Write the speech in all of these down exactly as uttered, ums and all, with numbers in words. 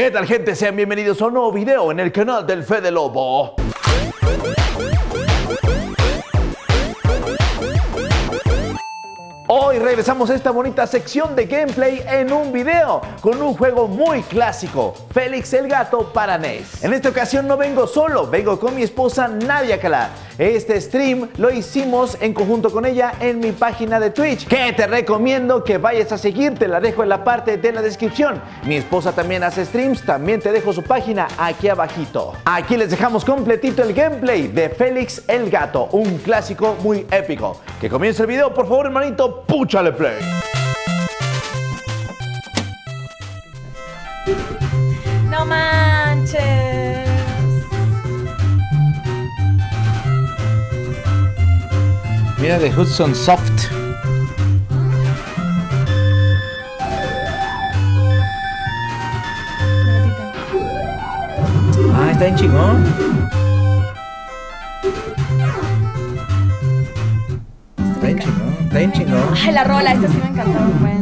¿Qué tal, gente? Sean bienvenidos a un nuevo video en el canal del Fede Lobo. Hoy regresamos a esta bonita sección de gameplay en un video con un juego muy clásico, Felix el Gato para N E S. En esta ocasión no vengo solo, vengo con mi esposa Nadia Calá. Este stream lo hicimos en conjunto con ella en mi página de Twitch, que te recomiendo que vayas a seguir, te la dejo en la parte de la descripción. Mi esposa también hace streams, también te dejo su página aquí abajito. Aquí les dejamos completito el gameplay de Felix el Gato, un clásico muy épico. Que comience el video, por favor, hermanito, púchale play. No manches. Mira, de Hudson Soft. Ah, está en chingón. Está en chingón, está en chingón. Ay, la rola, esta sí me encantó, bueno.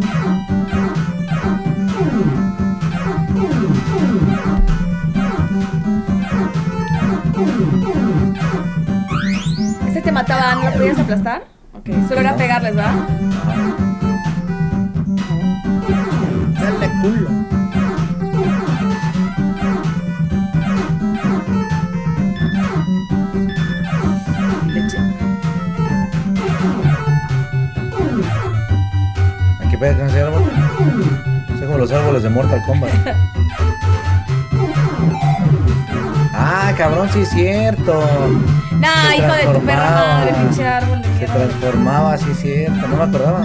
¿Te mataban? ¿No podías aplastar? Ok, solo era pegarles, ¿verdad? Dale culo. Leche. Aquí pega con ese árbol. Son como los árboles de Mortal Kombat. Ah, cabrón, sí es cierto. Nah, hijo de tu perra madre, pinche árbol de mierda. Se transformaba, sí es cierto, no me acordaba.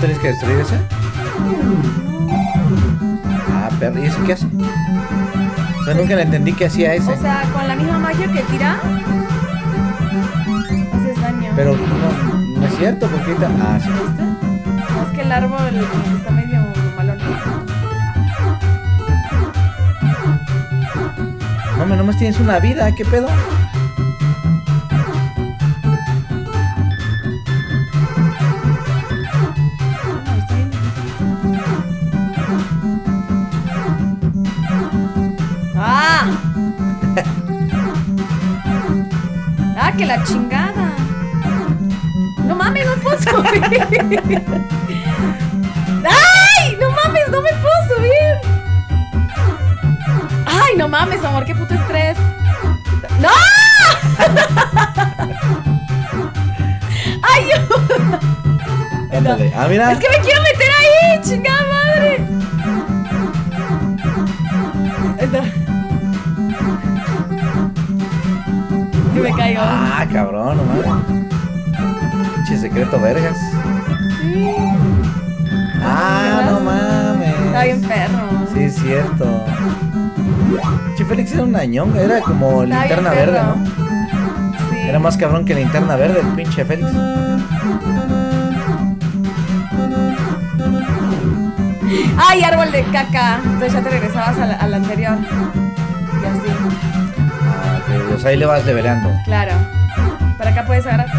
¿Tienes que destruir ese? Ah, perro, ¿y eso qué hace? O sea, nunca le entendí qué hacía ese. O sea, con la misma magia que tira, haces daño. Pero no, no es cierto, porque está... Ah, sí. ¿Viste? No, es que el árbol está medio malón. No, me nomás tienes una vida, ¿qué pedo? Que la chingada. No mames, no puedo subir. ¡Ay! No mames, no me puedo subir. ¡Ay, no mames, amor! ¡Qué puto estrés! ¡No! ¡Ay, yo! No. Ah, mira. Es que me quiero meter ahí, chingada madre. Me cayó. Ah, cabrón, no mames. Pinche secreto, vergas. Sí. Ah, no mames. Está bien perro. Sí, es cierto. Che, Félix era una ñonga, era como Linterna Verde, ¿no? Sí. Era más cabrón que Linterna Verde, el pinche Félix. Ay, árbol de caca. Entonces ya te regresabas a la, a la anterior. Y así. Pues ahí le vas develando. Claro. Para acá puedes agarrar. Tú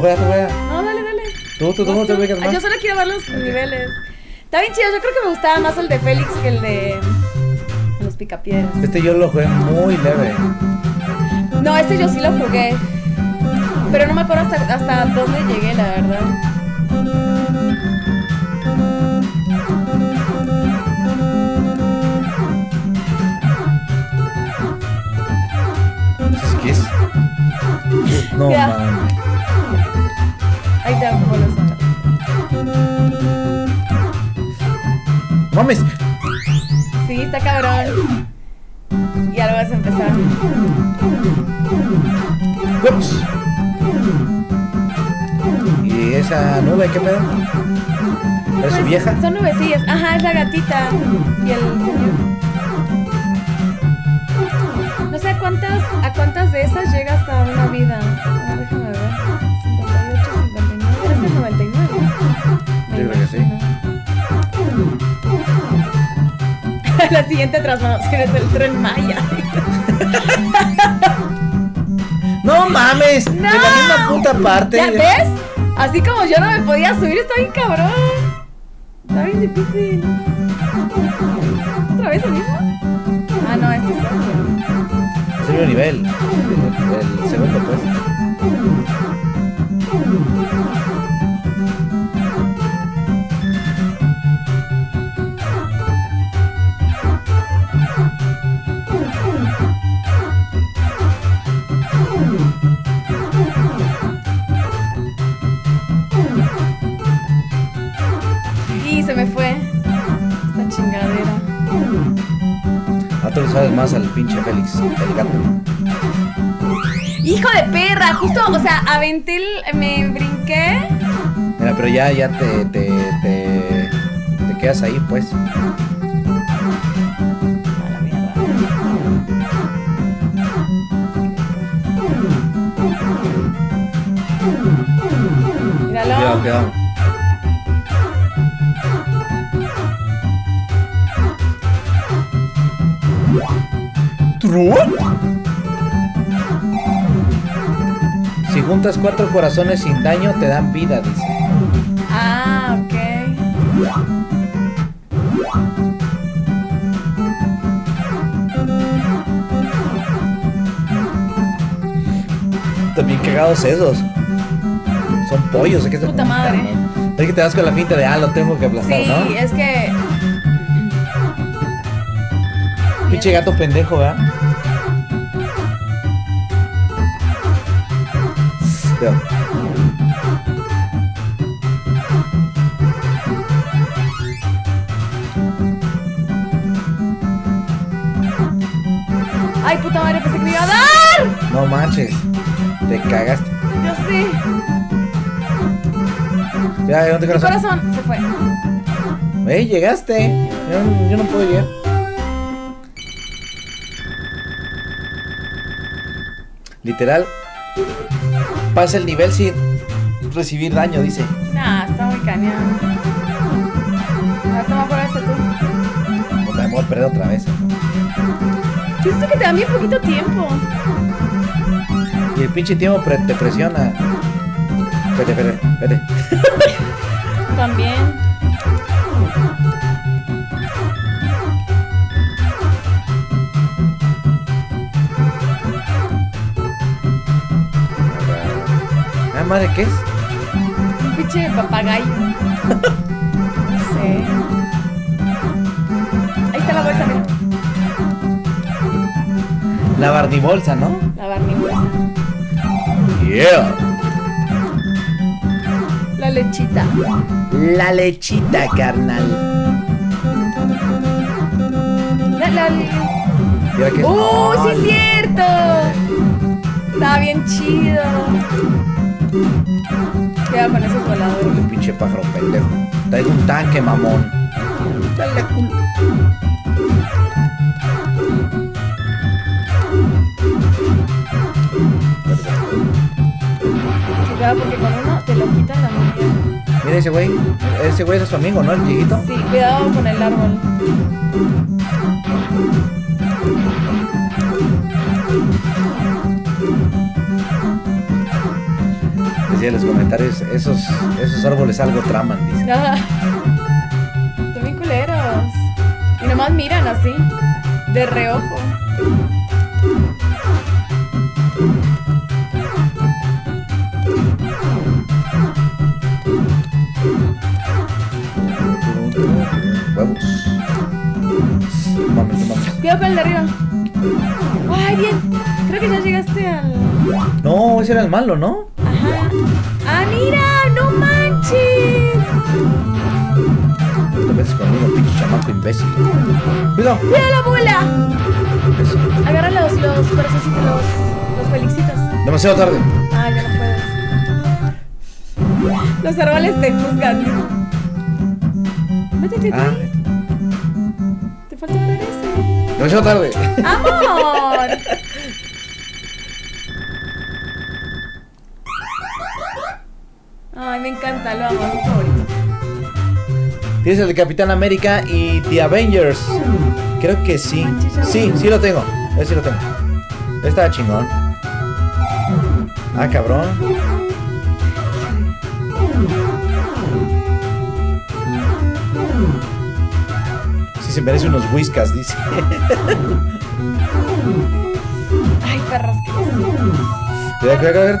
juega, tú juega. No, dale, dale. Tú, tú, tú, te ubicas más. Yo solo quiero ver los okay. niveles. Está bien chido. Yo creo que me gustaba más el de Félix que el de los Picapiedras. Este yo lo jugué muy leve. No, este yo sí lo jugué. Pero no me acuerdo hasta, hasta dónde llegué, la verdad. ¿Qué es? No, mames. Ahí te hago bolas. ¡Mames! Sí, está cabrón. Y ahora vas a empezar. Ups. Y de esa nube, ¿qué pedo? ¿Es su vieja? Son nubecillas, ajá, es la gatita y el señor. No sé a cuántas, a cuántas de esas llegas a una vida. A ver, déjame ver. cincuenta y ocho, cincuenta y nueve, noventa y nueve. Yo creo que sí. La siguiente transformación es el tren Maya. ¡No mames! ¡No! En la misma puta parte. ¿Ya de... ves? Así como yo no me podía subir, está bien cabrón. Está bien difícil. ¿Otra vez el mismo? Ah, no, este es el segundo nivel. El, el segundo, pues. Sabes más al pinche Félix el Gato. ¡Hijo de perra! Justo, o sea, aventé el... me brinqué. Mira, pero ya, ya te, te, te, te quedas ahí, pues. A la mierda. Míralo. Cuidado, cuidado. Si juntas cuatro corazones sin daño, te dan vida, dice. Ah, ok. También cagados esos. Son pollos, es que puta madre. Es que te das con la finta de, ah, lo tengo que aplastar, sí, ¿no? Sí, es que... Pinche gato pendejo, ¿verdad? Ay, puta madre, pensé que me iba a dar. No manches, te cagaste. Yo sí. Ya, ¿dónde te corazón? Mi corazón se fue. Ey, llegaste. Yo, yo no puedo llegar. Literal, pasa el nivel sin recibir daño, dice. Nah, está muy cañón. A ver, toma por eso tú. Pues me voy a perder otra vez. Siento que te da bien poquito tiempo. Y el pinche tiempo pre te presiona. Vete, vete, vete. También. ¿Madre qué es? Un pinche papagayo. No sé. Ahí está la bolsa, mira. La barnibolsa, ¿no? La barnibolsa. Yeah. La lechita. La lechita, carnal. La, la, la. Que... ¡Uh, oh, sí es cierto! Está bien chido. Ya con esos voladores. El pinche pájaro pendejo. Trae un tanque, mamón. Dale culo. Cuidado porque con uno te lo quitan la mano. Mira ese güey. Ese güey es su amigo, ¿no? El viejito. Sí, cuidado con el árbol. En los comentarios, esos, esos árboles algo traman, dice. Ah, son bien culeros. Y nomás miran así, de reojo. Huevos. Mames, mames. Cuidado con el de arriba. Ay, bien. Creo que ya llegaste al... No, ese era el malo, ¿no? ¡Ah, mira! ¡No manches! No te metes conmigo, pinche chamaco imbécil. ¡Cuidado! ¡Cuidado la bola! Agarra los, los corazoncitos, los, los felicitos. Demasiado tarde. Ah, ya no puedes. Los árboles te juzgan. Métete, ah. Te falta un regreso. No, yo tarde. ¡Amor! Ay, me encanta, lo amo, mi favorito. Tienes el de Capitán América y The Avengers. Creo que sí. Sí, sí lo tengo. Ese sí lo tengo. Está chingón. Ah, cabrón. Sí, se merece unos whiskas, dice. Ay, perras, que cuidado, cuidado, cuidado.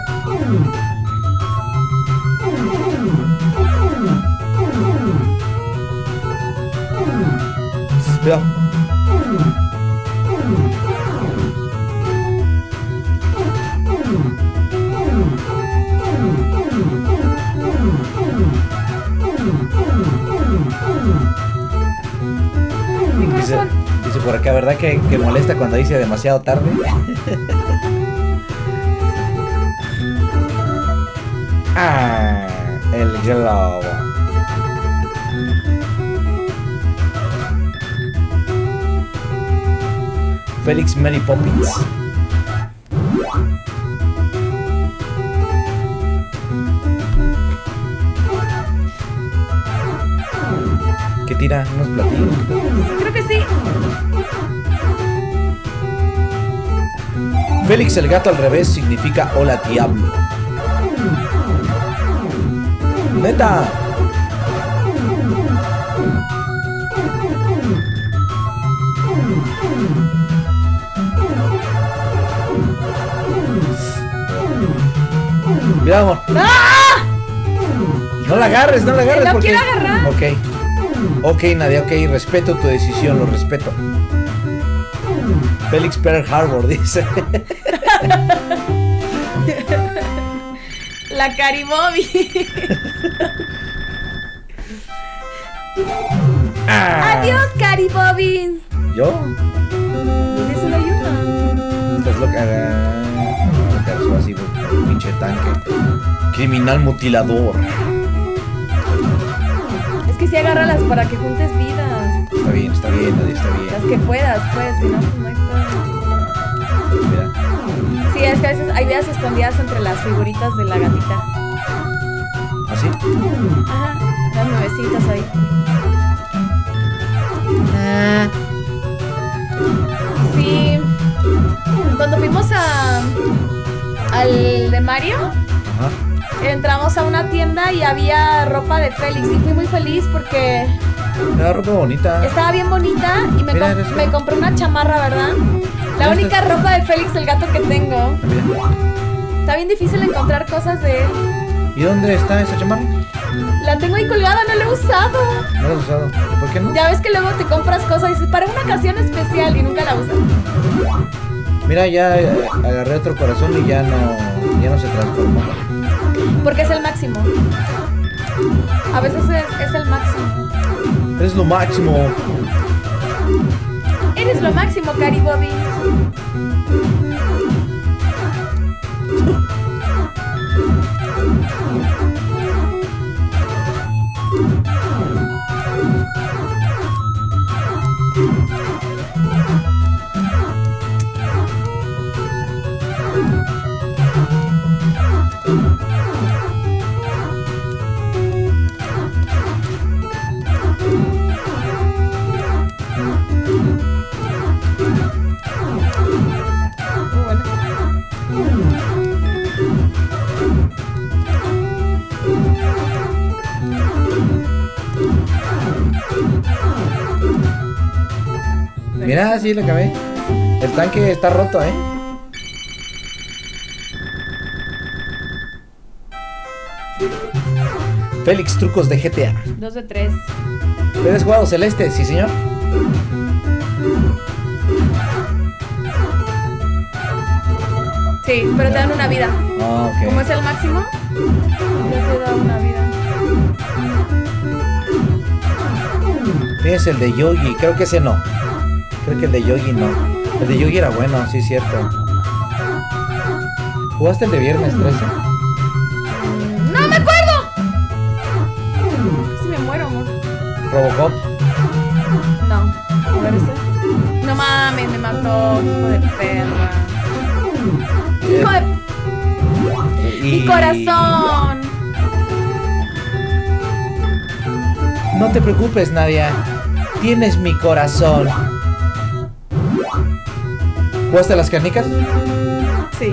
Cuidado. Dice, dice por acá, ¿verdad que, que molesta cuando dice demasiado tarde? Ah, el globo. Félix Mary Poppins. ¿Qué tira? ¿Unos platillos? Creo que sí. Félix el gato al revés significa hola diablo. ¡Neta! Mira, amor. ¡Ah! No la agarres, no la agarres. No porque... quiero agarrar. Ok. Ok, Nadia, ok. Respeto tu decisión, lo respeto. Félix Pearl Harbor dice. La Caribobi. Ah. Adiós, Caribobi. ¿Yo? Eso lo ayuda. Estás loca. Así, pinche tanque. Criminal mutilador. Es que si agárralas para que juntes vidas. Está bien, está bien, Nadia, está bien. Las que puedas, pues, si no, no hay problema. Sí, es que a veces hay vidas escondidas entre las figuritas de la gatita. ¿Ah, sí? Ajá, las nuevecitas ahí. Ah. Sí. Cuando fuimos a... al de Mario, ajá, entramos a una tienda y había ropa de Félix y fui muy feliz porque era ropa bonita, estaba bien bonita y me, mira, comp me compré una chamarra, ¿verdad? La única estás? ropa de Félix el gato que tengo. Mira. Está bien difícil encontrar cosas de él. ¿Y dónde está esa chamarra? La tengo ahí colgada, no la he usado. No la he usado, ¿por qué no? Ya ves que luego te compras cosas y dices, para una ocasión especial y nunca la usas. Mira, ya agarré otro corazón y ya no, ya no se transformó. Porque es el máximo. A veces es, es el máximo. Eres lo máximo. Eres lo máximo, Cari Bobby. Mira, sí, la acabé. El tanque está roto, ¿eh? Félix, trucos de G T A. Dos de tres. ¿Te has jugado Celeste? Sí, señor. Sí, pero te dan una vida. Ah, ok. Como es el máximo, yo te da una vida. Tienes el de Yogi, creo que ese no. Creo que el de Yogi no. El de Yogi era bueno, sí, cierto. ¿Jugaste el de viernes trece? ¡No me acuerdo! ¿Robocop? No, parece. No mames, me mató, hijo de perra. Hijo de... Y... ¡Mi corazón! No te preocupes, Nadia. Tienes mi corazón. ¿Jugaste las canicas? Sí.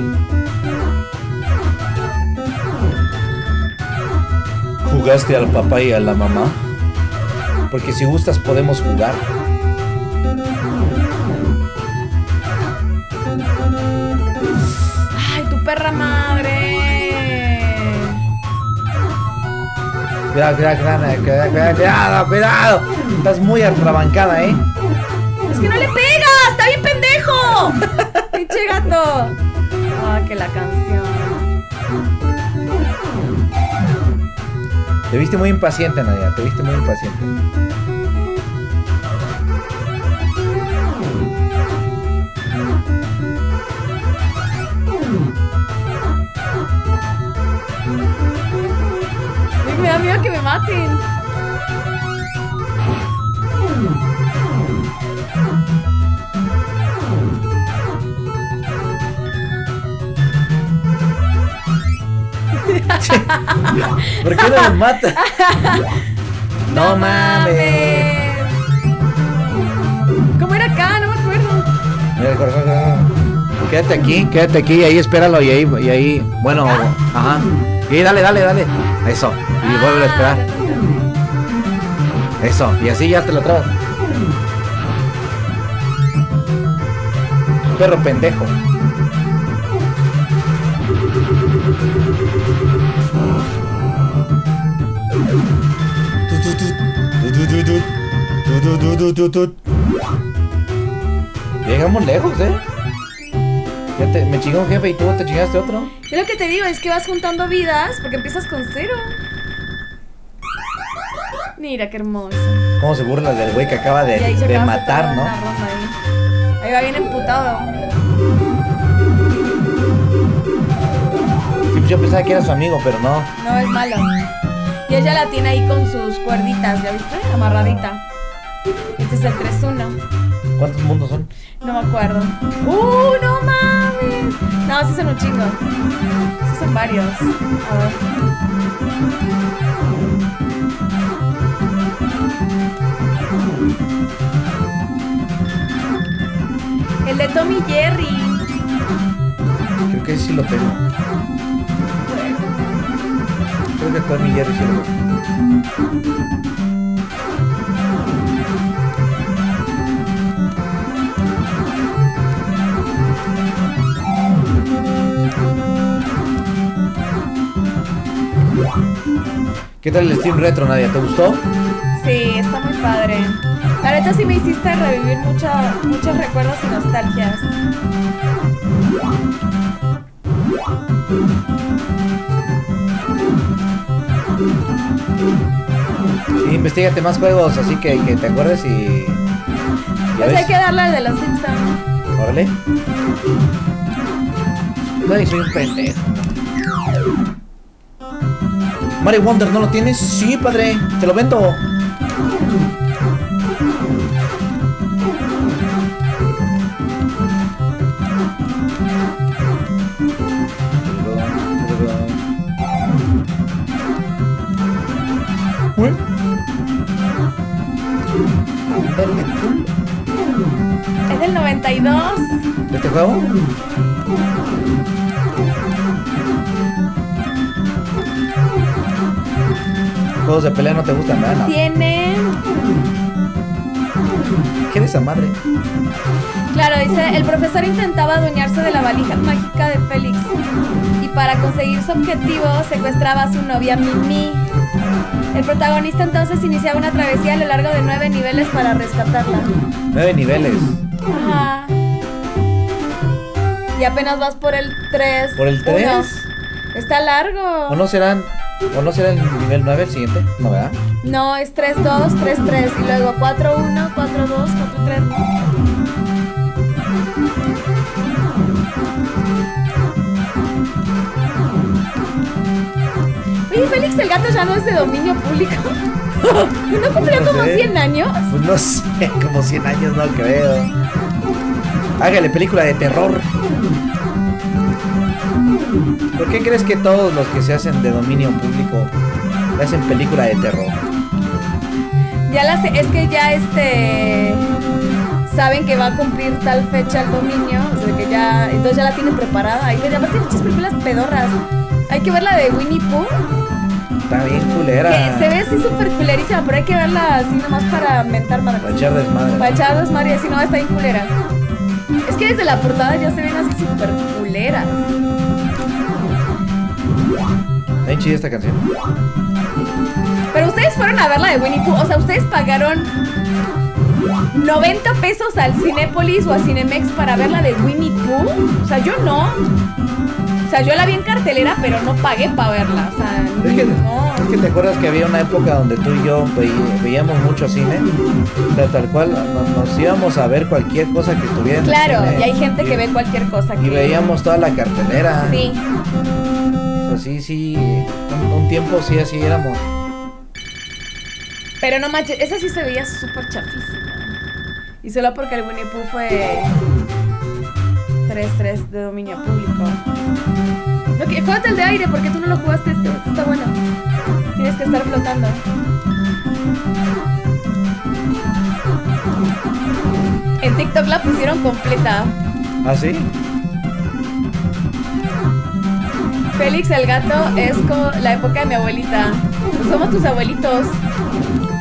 ¿Jugaste al papá y a la mamá? Porque si gustas podemos jugar. ¡Ay, tu perra madre! Cuidado, cuidado, cuidado, cuidado, cuidado, cuidado. Estás muy atrabancada, ¿eh? Es que no le pegas, está bien pendejo. Pinche gato. Ah, que la canción. Te viste muy impaciente, Nadia, te viste muy impaciente. Ay, me da miedo que me maten. ¿Por qué no los mata? No, no mames. ¿Cómo era acá? No me acuerdo. Mira el corazón, no. Quédate aquí, quédate aquí y ahí espéralo y ahí, y ahí. Bueno, ¿acá? Ajá. Y ahí dale, dale, dale. Eso. Y ah, vuelve a esperar. Eso. Y así ya te lo trabas. Perro pendejo. Llegamos lejos, eh. Ya te, me chingó un jefe y tú te chingaste otro. Yo lo que te digo es que vas juntando vidas porque empiezas con cero. Mira qué hermoso. ¿Cómo se burla del güey que acaba de, de, de matar, no? Ahí. ahí va bien emputado. Yo pensaba que era su amigo, pero no. No, es malo. Y ella la tiene ahí con sus cuerditas, ¿ya viste? Amarradita. Este es el tres uno. ¿Cuántos mundos son? No me acuerdo. ¡Uh, no mames! No, esos son un chingo. Esos son varios. A ver. El de Tommy Jerry. Creo que sí lo tengo. Creo que Tommy Jerry sí lo tengo. ¿Qué tal el Steam Retro, Nadia? ¿Te gustó? Sí, está muy padre. La neta sí me hiciste revivir mucho, muchos recuerdos y nostalgias. Sí, investígate más juegos, así que, que te acuerdes y... Pues hay que darle al de los Simpsons. Órale. No, soy un pendejo. Mario Wonder, ¿no lo tienes? Sí, padre, te lo vendo. ¿Eh? Es del noventa y dos. ¿De este juego? Juegos de pelea no te gustan nada, ¿no? Tiene... ¿Qué es esa madre? Claro, dice, el profesor intentaba adueñarse de la valija mágica de Félix y para conseguir su objetivo secuestraba a su novia Mimi. El protagonista entonces iniciaba una travesía a lo largo de nueve niveles para rescatarla. ¿Nueve niveles? Ajá. Y apenas vas por el tres. ¿Por el tres? Uno. Está largo. ¿O no serán...? ¿O no será el nivel nueve el siguiente? ¿No, verdad? No, es tres dos, tres tres y luego cuatro uno, cuatro dos, cuatro tres. ¡Uy! Félix el Gato ya no es de dominio público. ¿No cumplió no como sé. cien años? Pues no sé, como cien años no creo. Hágale película de terror. ¿Por qué crees que todos los que se hacen de dominio público le hacen película de terror? Ya la sé, es que ya este... saben que va a cumplir tal fecha el dominio, o sea que ya... entonces ya la tienen preparada. Y aparte hay muchas películas pedorras. Hay que ver la de Winnie Pooh. Está bien culera. Que se ve así súper culerísima, pero hay que verla así nomás para mentar marcas. Para echar desmadre. Para echar desmadre, así no, está bien culera. Es que desde la portada ya se ven así súper culeras. Está bien chida esta canción. Pero ustedes fueron a ver la de Winnie Pooh, o sea, ustedes pagaron noventa pesos al Cinépolis o a Cinemex para ver la de Winnie Pooh. O sea, yo no. O sea, yo la vi en cartelera, pero no pagué para verla. O sea, es que, no. Es que te acuerdas que había una época donde tú y yo veíamos mucho cine. O sea, tal cual, nos, nos íbamos a ver cualquier cosa que estuviera en claro, el cine. Y hay gente y, que ve cualquier cosa. Que... y veíamos toda la cartelera. Sí. O sea, sí, sí. Un, un tiempo sí, así éramos. Pero no manches, esa sí se veía súper chafísima. Y solo porque el Winnie Pooh fue... tres tres de dominio público. No, que, jugate el de aire porque tú no lo jugaste este. Este está bueno. Tienes que estar flotando. En TikTok la pusieron completa. ¿Ah, sí? Félix el Gato es como la época de mi abuelita. Somos tus abuelitos.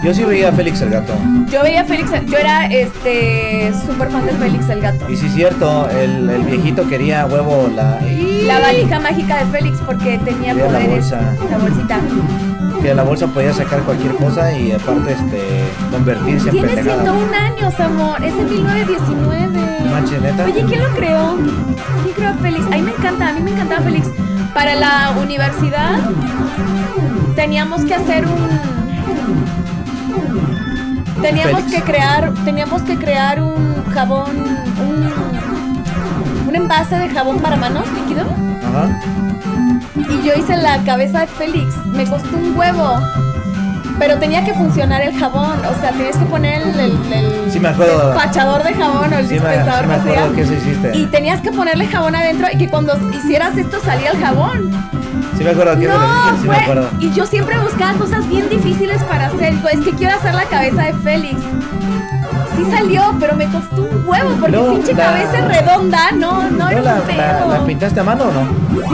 Yo sí veía a Félix el Gato. Yo veía a Félix, yo era este súper fan de Félix el Gato. Y sí es cierto, el, el viejito quería huevo la... Y... la valija mágica de Félix porque tenía quería poderes. La bolsa. La bolsita. Que de la bolsa podía sacar cualquier cosa y aparte este convertirse en pendejada. Tiene ciento un años, amor. Es de mil novecientos diecinueve. Manche, ¿neta? Oye, ¿quién lo creó? ¿Quién creó a Félix? A mí me encanta, a mí me encantaba Félix. Para la universidad teníamos que hacer un... Teníamos Félix. que crear, teníamos que crear un jabón, un, un envase de jabón para manos líquido. Ajá. Y yo hice la cabeza de Félix, me costó un huevo, pero tenía que funcionar el jabón, o sea, tenías que poner el, el, el sí me acuerdo. despachador de jabón o el sí dispensador. Me, sí me acuerdo que eso hiciste. Y tenías que ponerle jabón adentro y que cuando hicieras esto salía el jabón. Sí me acuerdo que no, dije, sí fue, me acuerdo. Y yo siempre buscaba cosas bien difíciles para hacer. Es que quiero hacer la cabeza de Félix. Sí salió, pero me costó un huevo porque no, pinche la, cabeza redonda, no, no, no era la, un pedo. La, ¿La pintaste a mano o no?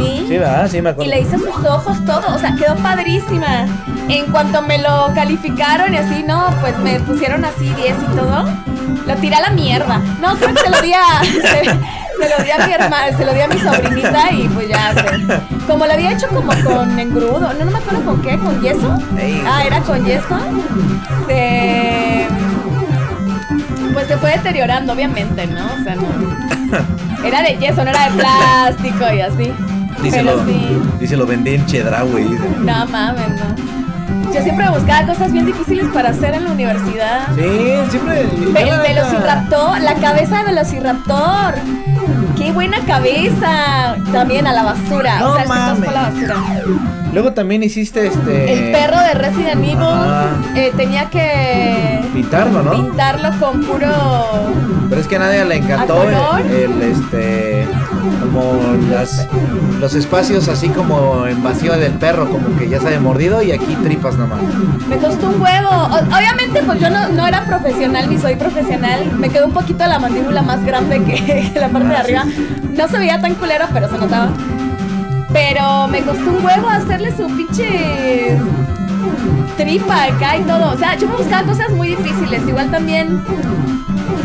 Sí. Sí, ¿verdad? Sí me acuerdo. Y le hice sus ojos todo, o sea, quedó padrísima. En cuanto me lo calificaron y así, no, pues me pusieron así diez y todo. Lo tiré a la mierda. No, creo que se lo di a... se lo di a mi hermana, se lo di a mi sobrinita y pues ya, pues, como lo había hecho como con engrudo, no, no me acuerdo con qué, con yeso, ah, era con yeso, se... pues se fue deteriorando obviamente, ¿no? O sea, no, era de yeso, no era de plástico y así, díselo, pero sí. Dice, lo vendí en Chedra, güey. No mames, no. Yo siempre buscaba cosas bien difíciles para hacer en la universidad. Sí, siempre. El velociraptor, la cabeza de velociraptor. ¡Qué buena cabeza! También a la basura. No, o sea, mames. A la basura. Luego también hiciste este... el perro de Resident Evil. Ah. Eh, tenía que... pintarlo, ¿no? Pintarlo con puro... pero es que a nadie le encantó el, el este... como las, los espacios así como en vacío del perro, como que ya se había mordido y aquí tripas nomás. Me costó un huevo. O, obviamente pues yo no, no era profesional ni soy profesional. Me quedó un poquito la mandíbula más grande que, que la parte ah, de arriba. Sí, sí. No se veía tan culero, pero se notaba. Pero me costó un huevo hacerle su pinche tripa acá y todo. O sea, yo me buscaba cosas muy difíciles. Igual también...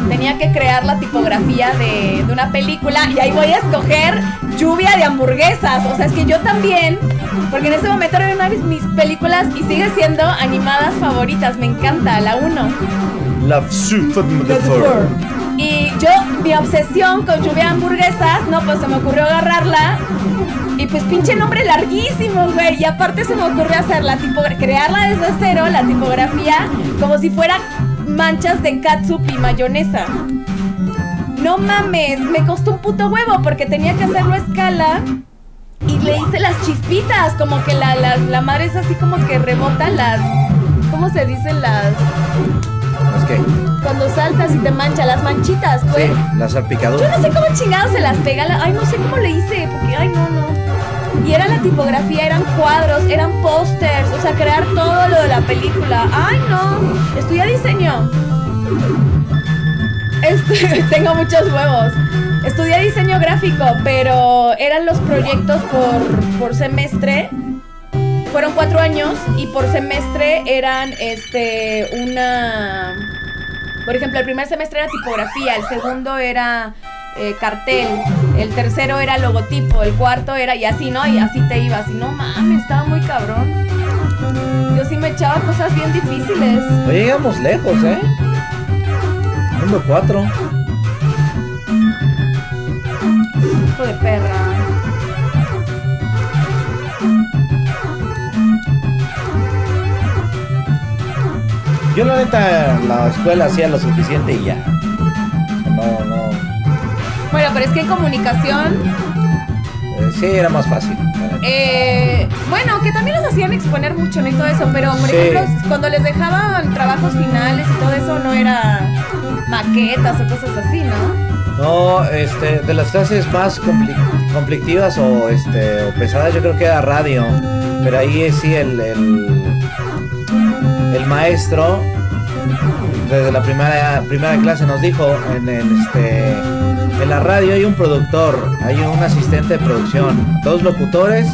tenía que crear la tipografía de, de una película y ahí voy a escoger lluvia de hamburguesas. O sea, es que yo también, porque en ese momento era una de mis películas y sigue siendo animadas favoritas. Me encanta, la uno. Love Super Metaphor. Y yo, mi obsesión con lluvia de hamburguesas, no, pues se me ocurrió agarrarla. Y pues pinche nombre larguísimo, güey. Y aparte se me ocurrió hacerla, crearla desde cero, la tipografía, como si fuera... manchas de catsup y mayonesa. No mames, me costó un puto huevo porque tenía que hacerlo a escala y le hice las chispitas, como que la, la, la madre es así como que rebota las... ¿Cómo se dicen las...? ¿Las qué? Cuando saltas y te mancha, las manchitas, pues. Sí, las salpicaduras. Yo no sé cómo chingados se las pega, la... ay, no sé cómo le hice, porque, ay, no, no. Y era la tipografía, eran cuadros, eran pósters, o sea, crear todo lo de la película. Ay, no, estudia diseño. Este, tengo muchos huevos. Estudié diseño gráfico, pero eran los proyectos por, por semestre. Fueron cuatro años y por semestre eran este una... Por ejemplo, el primer semestre era tipografía, el segundo era eh, cartel, el tercero era logotipo, el cuarto era... Y así, ¿no? Y así te ibas. Y no mames, estaba muy cabrón. Yo sí me echaba cosas bien difíciles. No llegamos lejos, ¿eh? Número cuatro. Hijo de perra. Yo la neta la escuela hacía lo suficiente y ya. No, no. Bueno, pero es que en comunicación eh, sí era más fácil. Eh, bueno, que también los hacían exponer mucho, ¿no? Y todo eso, pero por sí. ejemplo, cuando les dejaban trabajos finales y todo eso, no era maquetas o cosas así, ¿no? No, este, de las clases más conflictivas o, este, o pesadas, yo creo que era radio, pero ahí sí el, el, el maestro desde la primera, primera clase nos dijo en, en este... En la radio hay un productor, hay un asistente de producción, dos locutores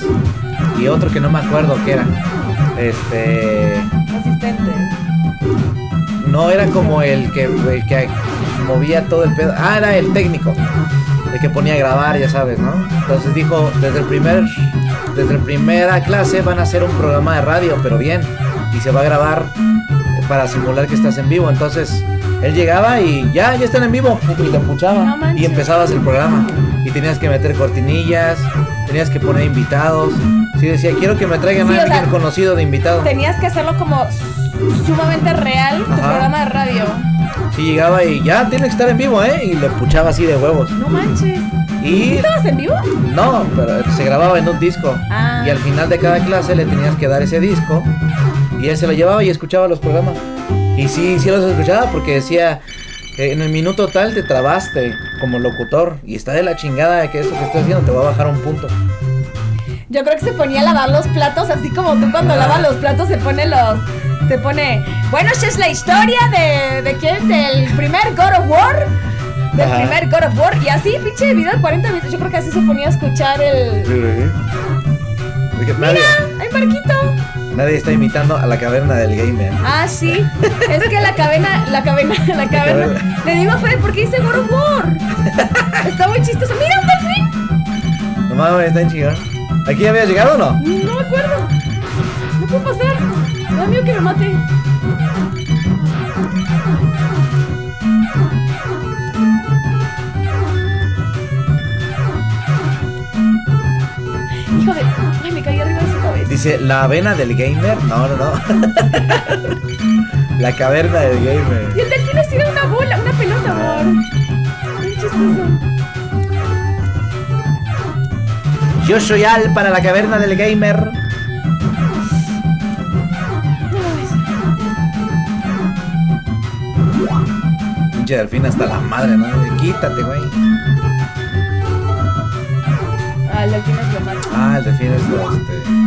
y otro que no me acuerdo qué era. Este... Asistente. No era como el que, el que movía todo el pedo. Ah, era el técnico, el que ponía a grabar, ya sabes, ¿no? Entonces dijo, desde el primer, desde la primera clase van a hacer un programa de radio, pero bien, y se va a grabar para simular que estás en vivo, entonces... Él llegaba y ya, ya están en vivo. Y te puchaba. No y empezabas el programa. Y tenías que meter cortinillas, tenías que poner invitados. Sí, decía, quiero que me traigan sí, a alguien o sea, conocido de invitado. Tenías que hacerlo como sumamente real, ajá, tu programa de radio. Sí, llegaba y ya, tiene que estar en vivo, ¿eh? Y le puchaba así de huevos. No manches. Y... ¿Estabas en vivo? No, pero se grababa en un disco. Ah. Y al final de cada clase le tenías que dar ese disco. Y él se lo llevaba y escuchaba los programas. Y sí, sí los escuchaba porque decía, eh, en el minuto tal te trabaste como locutor y está de la chingada que eso que estás haciendo te va a bajar un punto. Yo creo que se ponía a lavar los platos, así como tú cuando ah. lavas los platos se pone los... Se pone... Bueno, esta es la historia de... ¿De quién? Del primer God of War. Del Ajá. primer God of War. Y así, pinche video de cuarenta minutos, yo creo que así se ponía a escuchar el... ¿Sí? ¿Sí? Mira, hay Marquito. Nadie está imitando a la caverna del gamer. Ah, sí. Es que la caverna, la caverna, la caverna. Le digo a Fede, ¿por qué dice God of War? Está muy chistoso. ¡Mira, un delfín! No mames, está en chingón. ¿Aquí ya había llegado o no? No me acuerdo. No puedo pasar. No, amigo, que me mate. Hijo de... Ay, me caí arriba. Dice, ¿la avena del gamer? No, no, no. La caverna del gamer. Y el delfín así de una bola, una pelota, amor. Muy chistoso. Yo soy Al para la caverna del gamer. Pinche delfín hasta la madre, ¿no? Quítate, güey. Ah, el delfín es lo más. Ah, el delfín es lo este.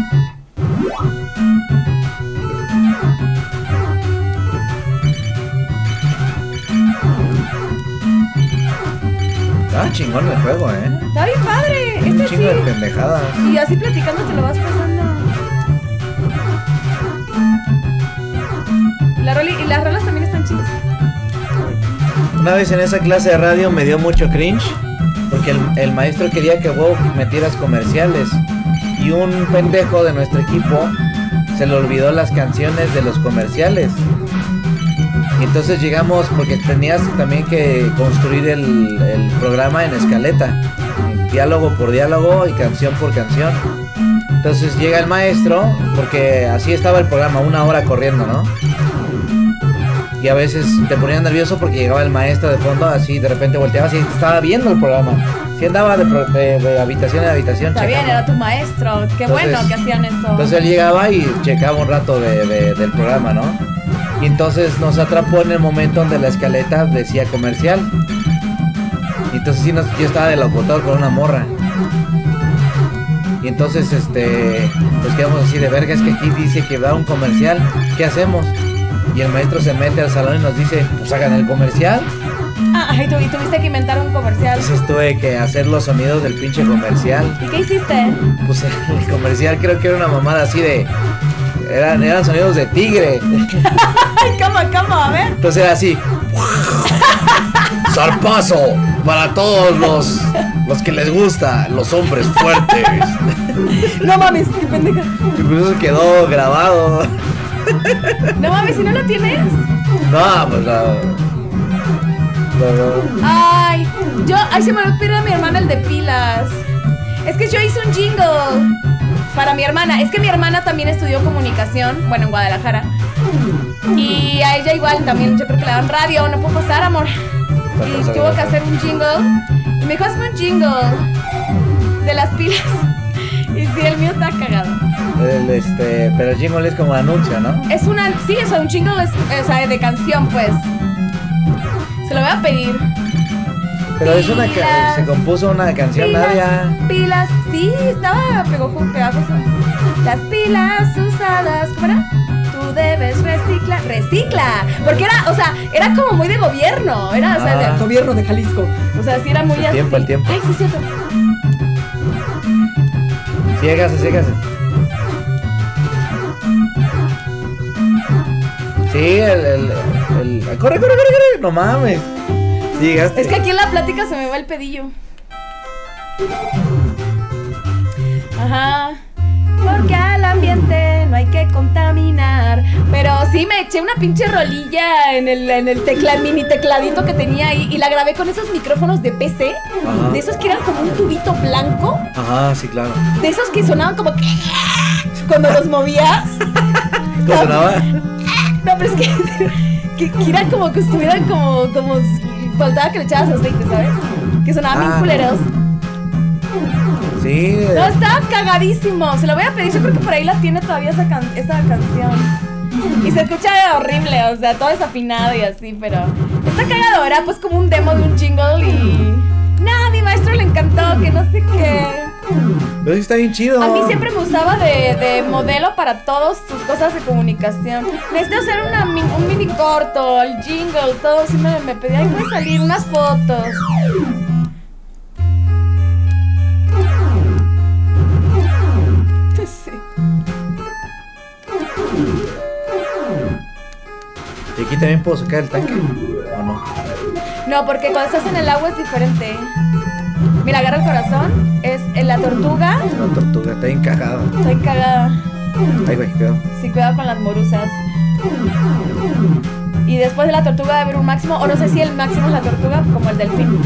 Está chingón el juego, eh. Está bien padre. Este un chingo sí. de pendejadas. Y así platicando te lo vas pasando. La roli, y las rolas también están chidas. Una vez en esa clase de radio me dio mucho cringe porque el, el maestro quería que vos metieras comerciales. Y un pendejo de nuestro equipo se le olvidó las canciones de los comerciales. Entonces llegamos porque tenías también que construir el, el programa en escaleta. Diálogo por diálogo y canción por canción. Entonces llega el maestro porque así estaba el programa, una hora corriendo, ¿no? Y a veces te ponías nervioso porque llegaba el maestro de fondo así, de repente volteabas y estaba viendo el programa. Sí andaba de, pro, de, de habitación en habitación. Está checando. Bien, era tu maestro. Qué entonces, bueno que hacían eso. Entonces él llegaba y checaba un rato de, de, del programa, ¿no? Y entonces nos atrapó en el momento donde la escaleta decía comercial. Y entonces sí nos, yo estaba de locutor con una morra. Y entonces este pues quedamos así de verga, es que aquí dice que va un comercial, ¿qué hacemos? Y el maestro se mete al salón y nos dice, pues hagan el comercial. Ah, y tuviste que inventar un comercial. Entonces tuve que hacer los sonidos del pinche comercial. ¿Y qué hiciste? Pues el comercial creo que era una mamada así de... Eran, eran sonidos de tigre. Ay, cama, cama, a ver. Entonces era así. Zarpazo para todos los, los que les gusta, los hombres fuertes. No mames, qué pendeja. Incluso quedó grabado. No mames, si no lo tienes. No, pues no. Ay, yo, ay, se me olvidó a mi hermana el de pilas. Es que yo hice un jingle para mi hermana. Es que mi hermana también estudió comunicación, bueno, en Guadalajara. Y a ella igual también, yo creo que le dan radio, no puedo pasar, amor. Y tuvo que hacer un jingle. Y me dijo, hazme un jingle de las pilas. Y sí, el mío está cagado. El, este, pero el jingle es como anuncio, ¿no? Es una, sí, o sea, un jingle es, o sea, de canción, pues. Se lo voy a pedir. Pero pilas, es una ca se compuso una canción, pilas, Nadia. Pilas, sí, estaba pegó con pedazos. Las pilas usadas, ¿cómo era? Tú debes reciclar, recicla. Porque era, o sea, era como muy de gobierno, era, ah. o sea, de gobierno de Jalisco. O sea, sí era muy el así. Tiempo, el tiempo. Ay, sí, cierto. Ciégase, ciégase. Sí, el, el, el, el... ¡Corre, corre, corre, corre! ¡No mames! Sí, llegaste. Es que aquí en la plática se me va el pedillo. Ajá. Porque al ambiente no hay que contaminar. Pero sí, me eché una pinche rolilla en el, en el tecla, mini tecladito que tenía ahí. Y la grabé con esos micrófonos de P C. Ajá. De esos que eran como un tubito blanco. Ajá, sí, claro. De esos que sonaban como... Cuando los movías. ¿Cómo sonaba? No, pero es que, que, que era como que estuvieran como, como... Faltaba que le echabas aceite, ¿sabes? Que sonaban ah, bien culeros. Sí. No, estaba cagadísimo. Se lo voy a pedir. Yo creo que por ahí la tiene todavía esa, can esa canción. Y se escucha horrible, o sea, todo desafinado y así, pero... Está cagado, era pues como un demo de un jingle y... No, a mi maestro le encantó, que no sé qué... Pero sí está bien chido. A mí siempre me usaba de, de modelo para todas sus cosas de comunicación. Necesito hacer una, un mini corto, el jingle, todo. Sí me, me pedía, ahí puede salir unas fotos. Sí. ¿Y aquí también puedo sacar el tanque? ¿O no? No, porque cuando estás en el agua es diferente. Mira, agarra el corazón. Es en la tortuga. La tortuga, está bien cagada. Está bien cagada. Ay, güey, cuidado. Sí, cuidado con las morusas. Y después de la tortuga debe haber un máximo. O no sé si el máximo es la tortuga, como el delfín.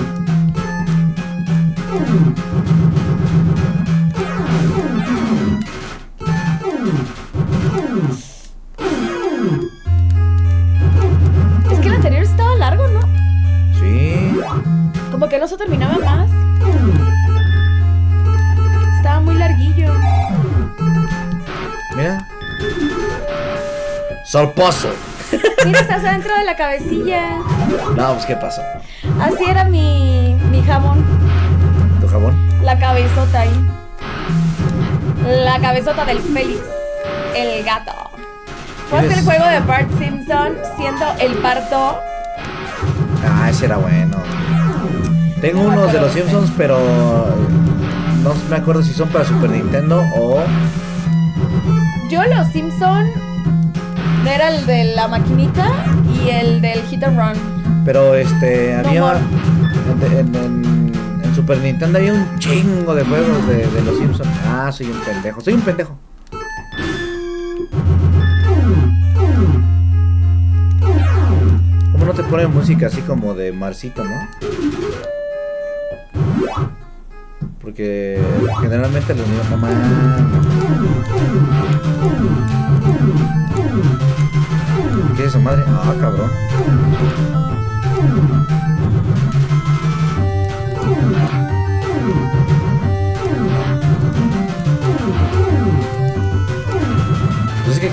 Es que el anterior estaba largo, ¿no? Sí. Como que no se terminaba más. Estaba muy larguillo. Mira. Zarpazo. Mira, estás adentro de la cabecilla. No, pues, ¿qué pasa? Así era mi, mi jabón. ¿Tu jabón? La cabezota ahí. La cabezota del Félix el Gato. ¿Cuál es el juego de Bart Simpson siendo el parto? Ah, ese era bueno. Tengo no unos de los Simpsons, pero no me acuerdo si son para Super Nintendo o... Yo los Simpsons era el de la maquinita y el del Hit and Run. Pero este, había... No, en, en, en Super Nintendo había un chingo de juegos de, de los Simpsons. Ah, soy un pendejo, soy un pendejo. ¿Cómo no te ponen música así como de Marcito, no? Porque generalmente los niños nomás... ¿Qué es eso, madre? Ah, cabrón.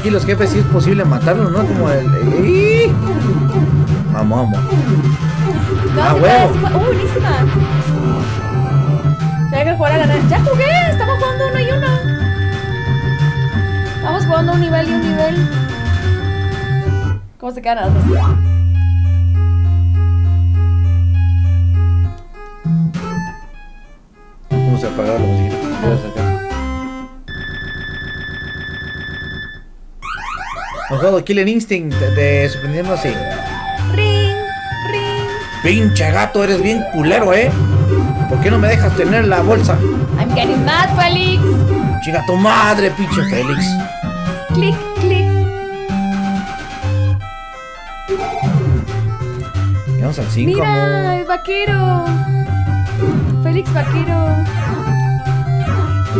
aquí los jefes sí es posible matarlos, ¿no? Como el... ¡Ihh! Vamos, vamos. No, ah, huevo. Puede... ¡Uh, buenísima! Ya hay que jugar a ganar. ¡Ya jugué! Estamos jugando uno y uno. Estamos jugando un nivel y un nivel. ¿Cómo se quedan las dos? Vamos a apagar la música. Nos juego Killer Instinct de Suprendiendo así. Ring, ring. Pinche gato, eres bien culero, ¿eh? ¿Por qué no me dejas tener la bolsa? I'm getting mad, Felix. Chica tu madre, pinche Felix. Clic, clic. Vamos al cinco. Mira, el vaquero. Felix vaquero.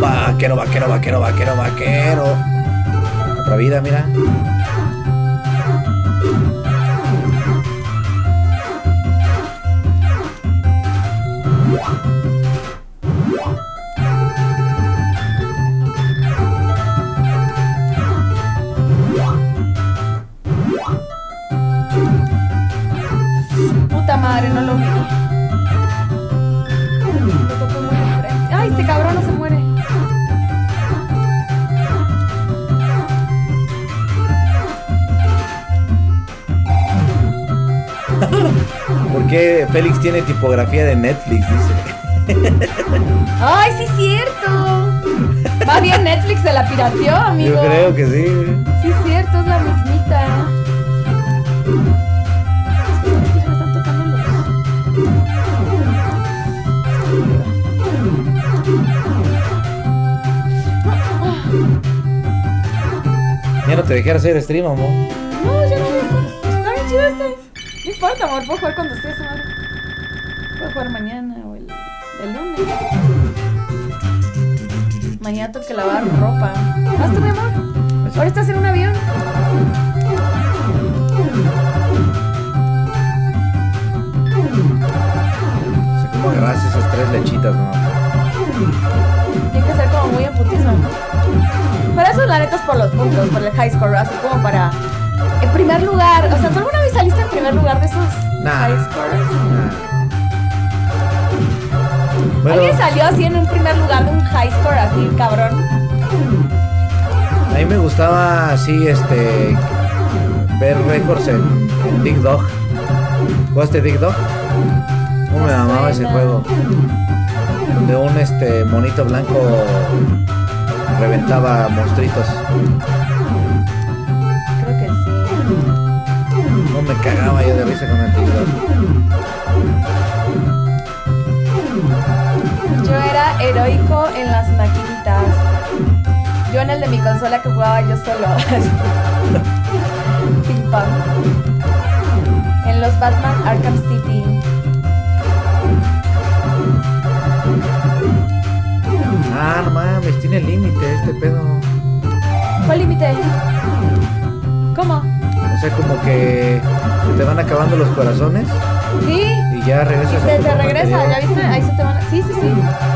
Vaquero, vaquero, vaquero, vaquero, vaquero. Otra vida, mira. Puta madre, no lo vi. Ay, este cabrón no se muere. ¿Por qué Félix tiene tipografía de Netflix? Dice. Ay, sí es cierto. Más bien Netflix se la pirateó, amigo. Yo creo que sí. Sí es cierto, es la mismita. Ya no te dejé hacer stream, amor. No, ya no voy a hacer. Está bien chido este. No importa, amor, puedo jugar cuando estés, amor. Puedo jugar mañana o el, el lunes. Mañana tengo que lavar ropa. ¿Basta, mi amor? Ahora estás en un avión. No sé cómo agarras esas tres lechitas, mamá. Tiene que ser como muy emputizo. Para eso, la neta, es por los puntos, por el high score, así como para... En primer lugar, o sea, ¿tú alguna vez saliste en primer lugar de esos nah. high scores? Nah. Bueno, ¿alguien salió así en un primer lugar de un high score así, cabrón? A mí me gustaba así, este... ver récords en, en Dig Dog. ¿Jugaste Dig Dog? ¿Cómo no me amaba ese juego? De un, este, monito blanco reventaba monstruitos. No me cagaba yo de risa con el TikTok. Yo era heroico en las maquinitas. Yo en el de mi consola que jugaba yo solo. Ping pong. En los Batman Arkham City. Ah, no mames, tiene límite este pedo. ¿Cuál límite? ¿Cómo? O sea, como que se te van acabando los corazones. Sí. Y ya regresas. Y se te regresa, ya viste, ahí se te van. Sí, sí, sí.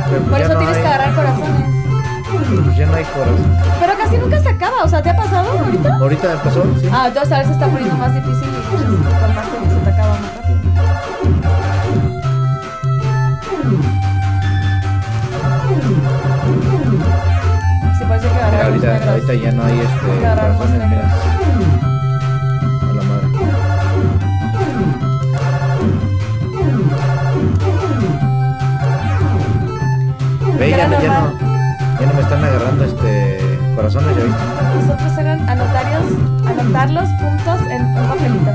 Pero por eso no tienes hay... que agarrar corazones. Pero pues ya no hay corazón. Pero casi nunca se acaba, o sea, ¿te ha pasado ahorita? Ahorita me pasó, sí. Ah, entonces a veces está poniendo más difícil y pues, con más tiempo se te acaba más rápido. Sí, por eso hay que agarrar ahorita, los negros. Ahorita ya no hay este corazones, mira. Ve, ya, ya, no, ya no me están agarrando este corazones, ya viste. Nosotros eran anotarios, anotar los puntos en un papelito.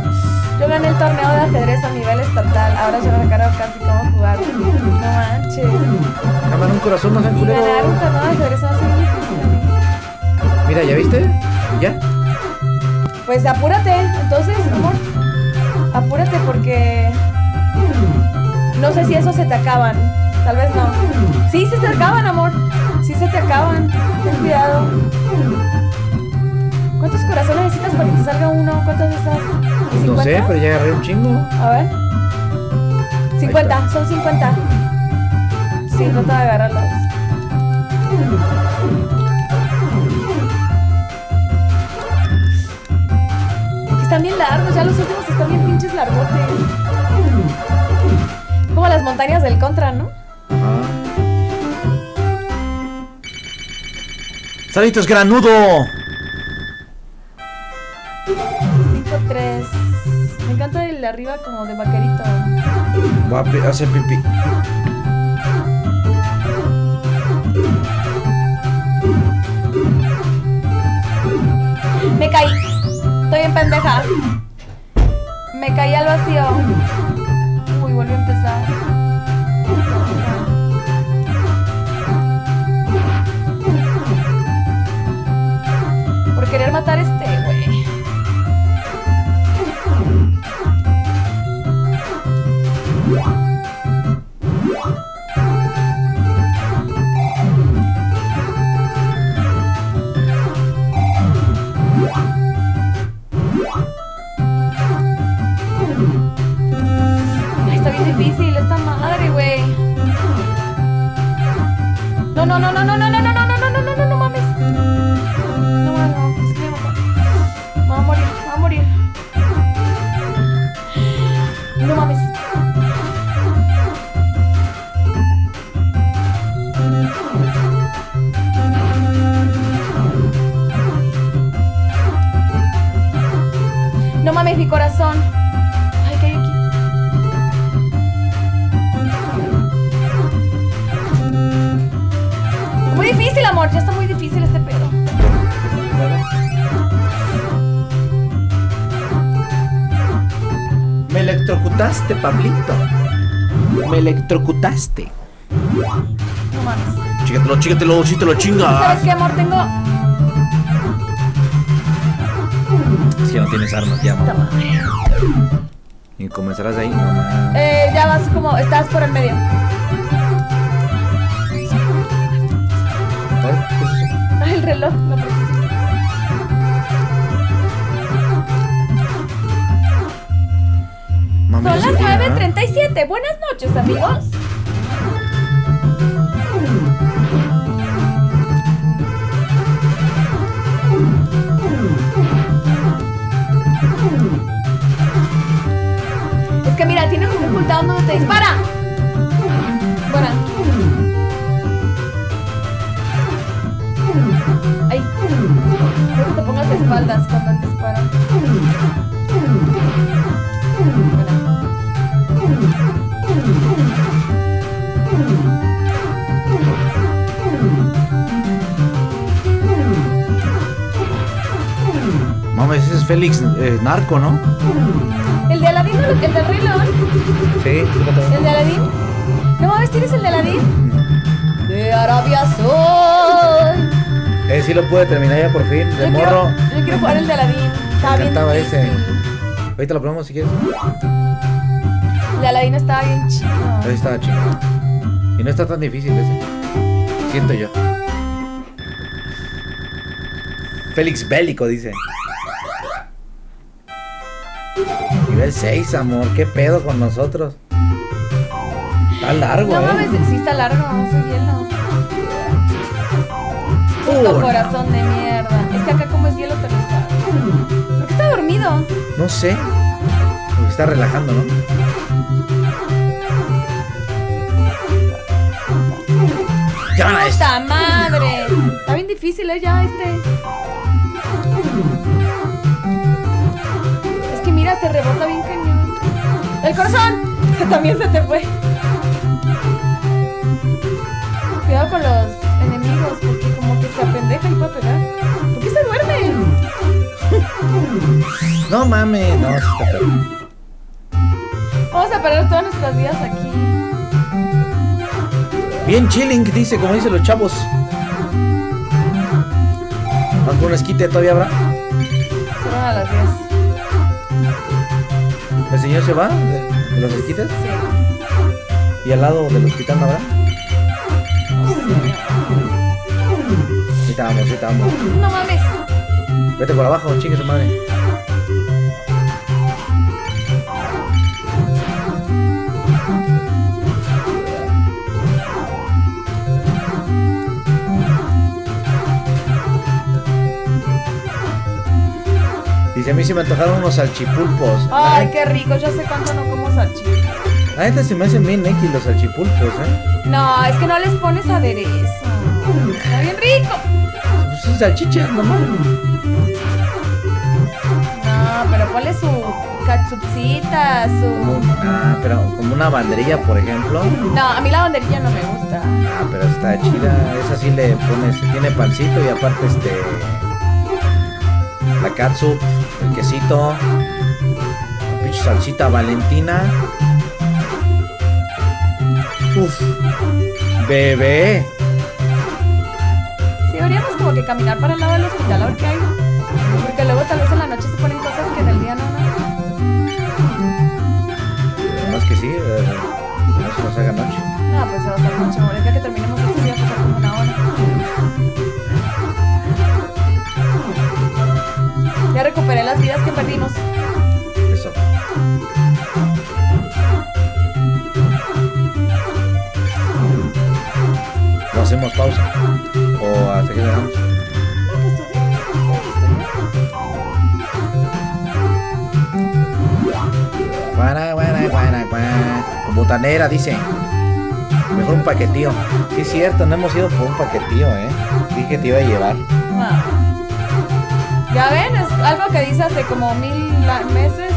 Yo gané el torneo de ajedrez a nivel estatal, ahora yo me encargo casi cómo jugar. No manches. Ganar un corazón no se enculero. Ganar un torneo de ajedrez no se enculero. Mira, ¿ya viste? ¿Ya? Pues apúrate, entonces, amor. Apúrate porque... No sé si esos se te acaban. Tal vez no. Sí, se te acaban, amor. Sí, se te acaban. Ten cuidado. ¿Cuántos corazones necesitas para que te salga uno? ¿Cuántas de esas? ¿cincuenta? No sé, pero ya agarré un chingo. A ver. cincuenta, son cincuenta. Sí, no te voy a agarrarlos. están bien largos, ya los últimos están bien pinches largotes. Como las montañas del Contra, ¿no? Ajá. ¡Salitos granudo! cinco tres. Me encanta el de arriba como de vaquerito. Va a hacer pipí. Me caí. Estoy en pendeja. Me caí al vacío. Uy, vuelvo a empezar. Por querer matar a este, güey. Difícil esta madre, güey. No, no, no, no, no, no, no, no, no, no, no, no, no, no mames. No mames, no, es que me va a morir, me va a morir. No mames. No mames, mi corazón. Difícil, amor, ya está muy difícil este pedo. Me electrocutaste, Pablito. Me electrocutaste. No mames. Chígatelo, chígatelo, sí te lo chingas. ¿Sabes qué, amor? Tengo. Es que no tienes armas, ya, amor. Y comenzarás ahí, mamá. Eh, ya vas como. Estás por el medio. El reloj, no preciso. Son las nueve treinta y siete. Buenas noches, amigos. Es que mira, tiene como un cooldown donde te dispara. Fuera. Ay, no te pongas de espaldas cuando te disparan. Mami, ese es Félix eh, narco, ¿no? El de Aladín, el de Reloj. Sí, el de Aladín. No mames, ¿tienes el de Aladín? De Arabia soy. Eh, sí lo pude terminar ya por fin, de yo morro. Quiero, yo quiero jugar el de Aladín. Estaba bien difícil. Ese. Ahorita lo probamos si quieres. El de Aladín estaba bien chido. Ahí estaba chido. Y no está tan difícil ese. Siento yo. Félix Bélico dice. Nivel seis, amor. ¿Qué pedo con nosotros? Está largo, no, eh. No mames, sí está largo, vamos subiendo. Puto corazón de mierda. Es que acá como es hielo te resbala. ¿Por qué está dormido? No sé. Porque está relajando, ¿no? ¡Ya van a esto! ¡Puta madre! Está bien difícil, ¿eh? Ya este. Es que mira, te rebota bien cañón. ¡El corazón! También se te fue. Cuidado con los enemigos, porque como que se apendeja y puede pegar. ¿Por qué se duerme? No mames, no, está peor. Vamos a parar todas nuestras vidas aquí. Bien chilling, dice, como dicen los chavos. ¿Van con un esquite todavía habrá? Se van a las diez. ¿El señor se va? ¿De, de los esquites? Sí. ¿Y al lado del hospital no habrá? Estamos, estamos. No mames. Vete por abajo, chingue su madre. Dice mi mí se me antojaron unos salchipulpos. Ay, qué rico, yo sé cuánto no como salchichas. A este se me hacen bien X los salchipulpos, ¿eh? No, es que no les pones aderezo. Está bien rico. Pues salchichas, nomás. No, pero ponle su cachupcita, su... Ah, pero como una banderilla, por ejemplo. No, a mí la banderilla no me gusta. Ah, pero está chida. Esa sí le pones, tiene pancito y aparte este... la katsu, el quesito, pinche salsita Valentina. Uf, bebé. Sí, deberíamos como que caminar para el lado del hospital a ver qué hay. Porque luego tal vez en la noche se ponen cosas que en el día no. No, es que sí, eh, no se nos haga noche. No, pues se va a hacer noche, ahorita que terminemos este día pasar como una hora. Ya recuperé las vidas que perdimos. Eso. ¿No hacemos pausa? ¿O hasta que llegamos? No, pues estoy bien, estoy bien. Guara, guara, guara, guara. Botanera, dice. Mejor un paquetío. Sí, es cierto, no hemos ido por un paquetío, ¿eh? Dije que te iba a llevar. Wow. Ya ven, es algo que dice hace como mil meses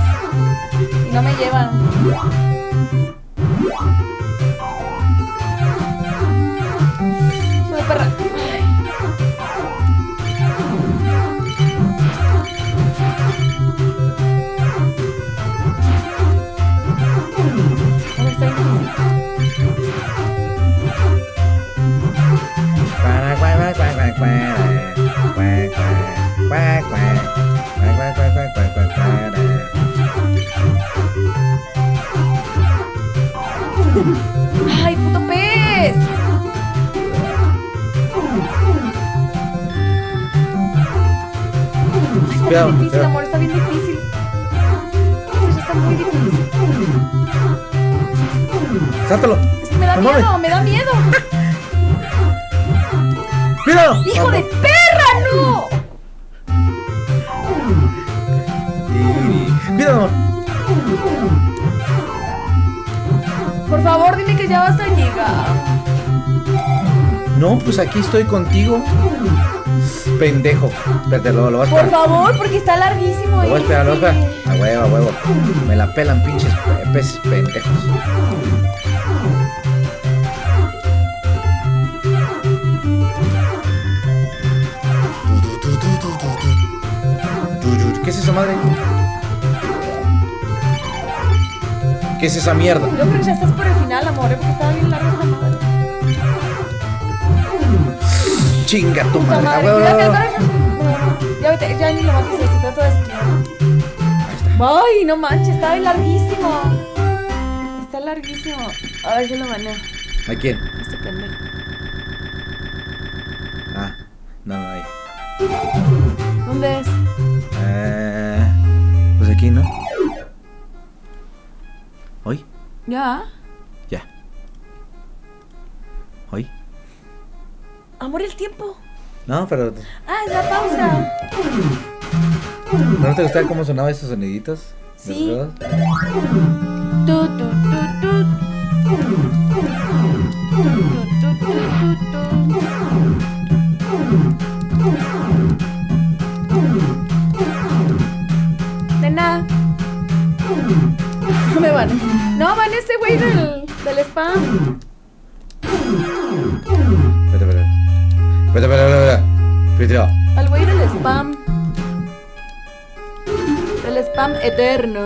y no me llevan. Soy perra. Cuac, cuac, cuac, cuac, cuac, cuac, cuac, cuac. ¡Ay, puto pez! Está bien difícil, amor, está bien difícil. Eso está muy difícil. ¡Sáltalo! Es que me da miedo, me da miedo. ¡Míralo! ¡Hijo de perra, no! Por favor, dime que ya vas a llegar. No, pues aquí estoy contigo. Pendejo. Espérate, lo, lo vas a esperar. Por favor, porque está larguísimo. Lo voy a esperar, lo voy a esperar. A huevo, a huevo. Me la pelan pinches peces pendejos. ¿Qué es esa madre? ¿Qué es esa mierda? Yo creo que ya estás por el final, amor, porque estaba bien larga esta madre. Chinga tu madre. madre. Agua, agua, agua. Ya vete, ya ni lo mates, se trata de esquivar. Ahí está. Ay, no manches, estaba bien larguísimo. Está larguísimo. A ver, yo lo manejo. ¿A quién? Este pendejo. Ah, no, no, ahí. ¿Dónde es? Eh, pues aquí, ¿no? ¿Hoy? Ya. Ya. ¿Hoy? Amor, el tiempo. No, pero... Ah, es la pausa. ¿No te gustaba cómo sonaban esos soniditos? Sí. Tu, tu, tu, tu. Tu, tu, tu, tu. De nada. No me van. No, van ese güey del, del spa. Espera, espera. Espera, espera, espera. Al güey del spam. Del spam eterno.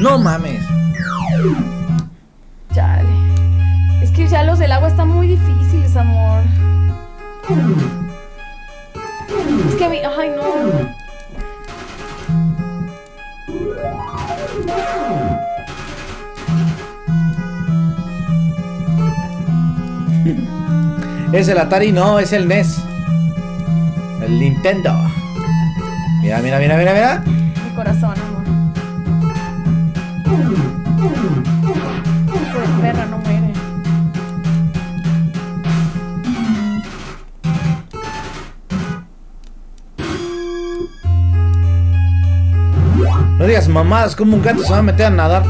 No mames. Chale. Es que ya los del agua están muy difíciles, amor. Es que a mí... ¡Ay, no! Es el Atari, no, es el N E S. El Nintendo. Mira, mira, mira, mira, mira. Mi corazón, amor. Hijo de perra, no muere. No digas mamadas, como un gato se va a meter a nadar.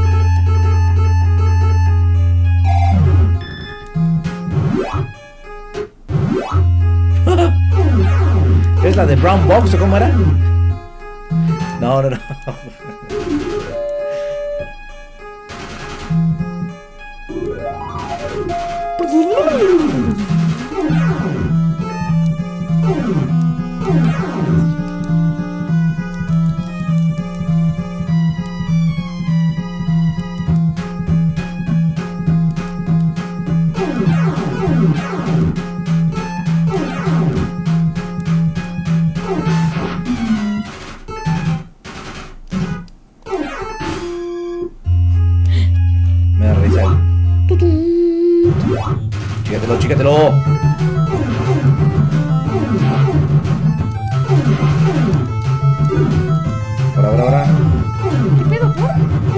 ¿Es la de Brown Box o cómo era? No, no, no. Chícatelo. Ahora, ahora, ahora. ¿Qué pedo, por?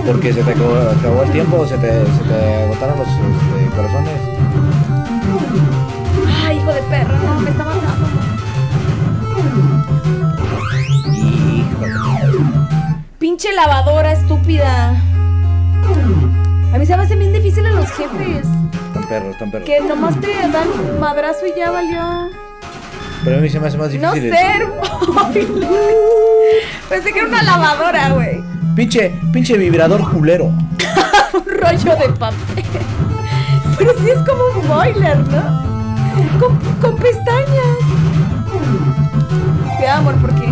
Porque se te acabó, acabó el tiempo, se te, se te agotaron los este, corazones. Ay, hijo de perro, no, me está matando. Híjole. Pinche lavadora estúpida. A mí se me hace bien difícil a los jefes. Perros, tan perros. Que nomás te dan un madrazo y ya valió. Pero a mí se me hace más difícil. No ser móviles. Pensé que era una lavadora, güey. Pinche, pinche vibrador culero. Un rollo de papel. Pero sí es como un boiler, ¿no? Con, con pestañas. Te amo, ¿por qué?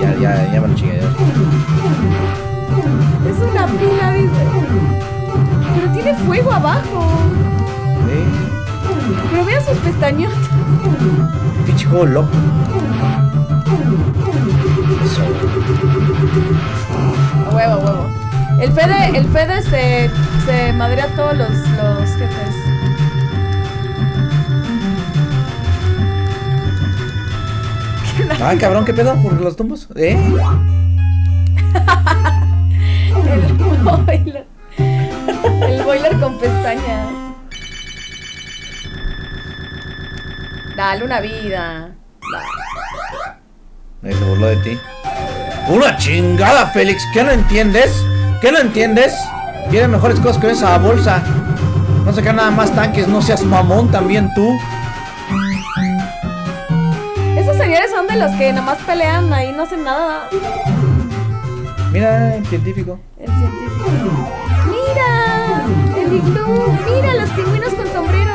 Ya, ya, ya me lo chingué. Es una pila, dice. Pero tiene fuego abajo. ¿Sí? Pero vean sus pestañotas. Pinche juego loco. Eso. A huevo, a huevo. El Fede, el Fede se, se madrea a todos los, los jefes. Ah, cabrón, ¿qué pedo? ¿Por los tumbos? ¿Eh? El boiler. El boiler con pestañas. Dale una vida. Dale. Se burló de ti. ¡Una chingada, Félix! ¿Qué no entiendes? ¿Qué no entiendes? Tiene mejores cosas que esa bolsa. No sacar nada más tanques, no seas mamón también tú. Esos señores son de los que nomás pelean ahí, no hacen nada. Mira, el científico. El científico. Tú, mira los pingüinos con sombrero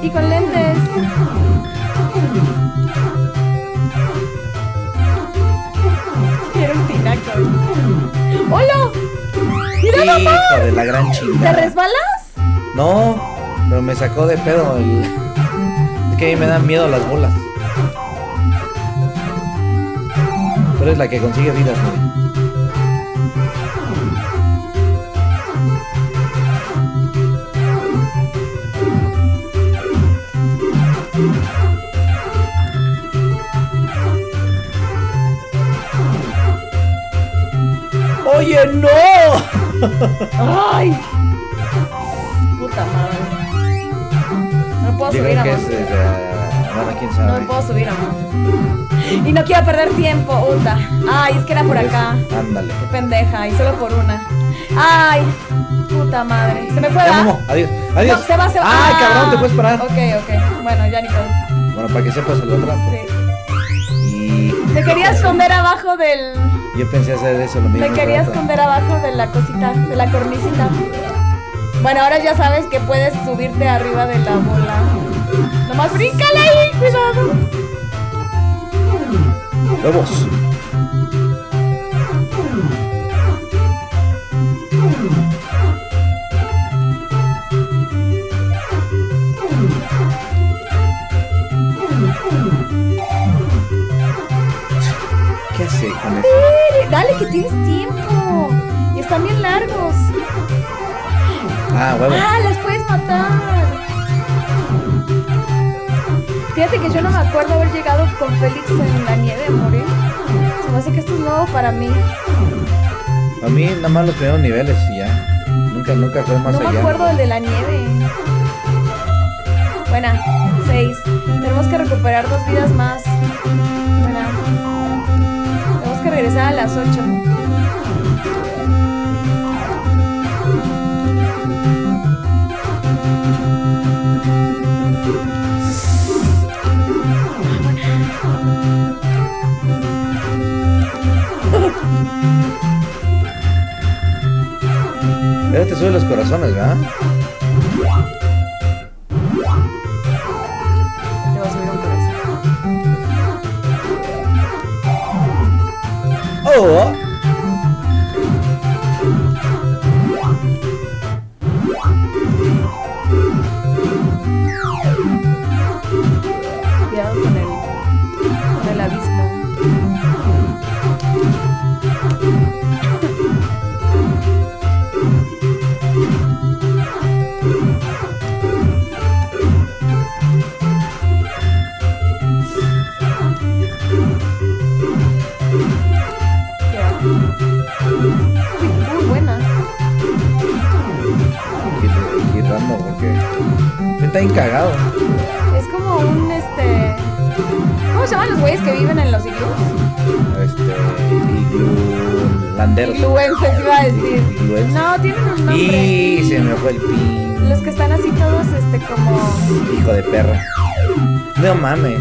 y con lentes. Quiero un tinaco. ¡Hola! ¡Mira, mamá! Hijo de la gran chingada. ¿Te resbalas? No, pero me sacó de pedo el... Es que a mí me dan miedo las bolas. Tú eres la que consigue vidas, güey. ¡Oye, no! ¡Ay! Puta madre. No puedo Yo subir a más. Uh, no me puedo subir a más. Y no quiero perder tiempo, Uta. Ay, es que era por acá. Ándale. Qué pendeja, y solo por una. Ay, puta madre. Se me fue, ¿verdad? No, adiós, adiós. No, se va, se va. Ay, cabrón, te puedes parar. Ok, ok. Bueno, ya ni todo. Bueno, para que sepas el otro. Sí. Y... Te quería esconder abajo del... Yo pensé hacer eso lo mismo. Me quería esconder abajo de la cosita, de la cornicita. Bueno, ahora ya sabes que puedes subirte arriba de la bola. Nomás bríncale ahí, cuidado. Vamos. ¿Qué hace con eso? Dale, que tienes tiempo. Y están bien largos. Ah, huevo. Ah, las puedes matar. Fíjate que yo no me acuerdo haber llegado con Félix en la nieve, amor, ¿eh? Se me hace que esto es nuevo para mí. A mí nada más los primeros niveles y ya. Nunca, nunca fue más allá. No me acuerdo del de la nieve. Buena, seis. Tenemos que recuperar dos vidas más. Buena. Que regresar empezar a las ocho. Pero te suben los corazones, ¿verdad? Te voy a subir un corazón. ¡Oh! Cuidado con el, con el abismo. Está encagado. Es como un este. ¿Cómo se llaman los güeyes que viven en los iglús? Este. Iglulanderos. Igluenses iba a decir. Igluenses. No, tienen un nombre. Y se me fue el pin. Los que están así todos este como. Hijo de perra. No mames.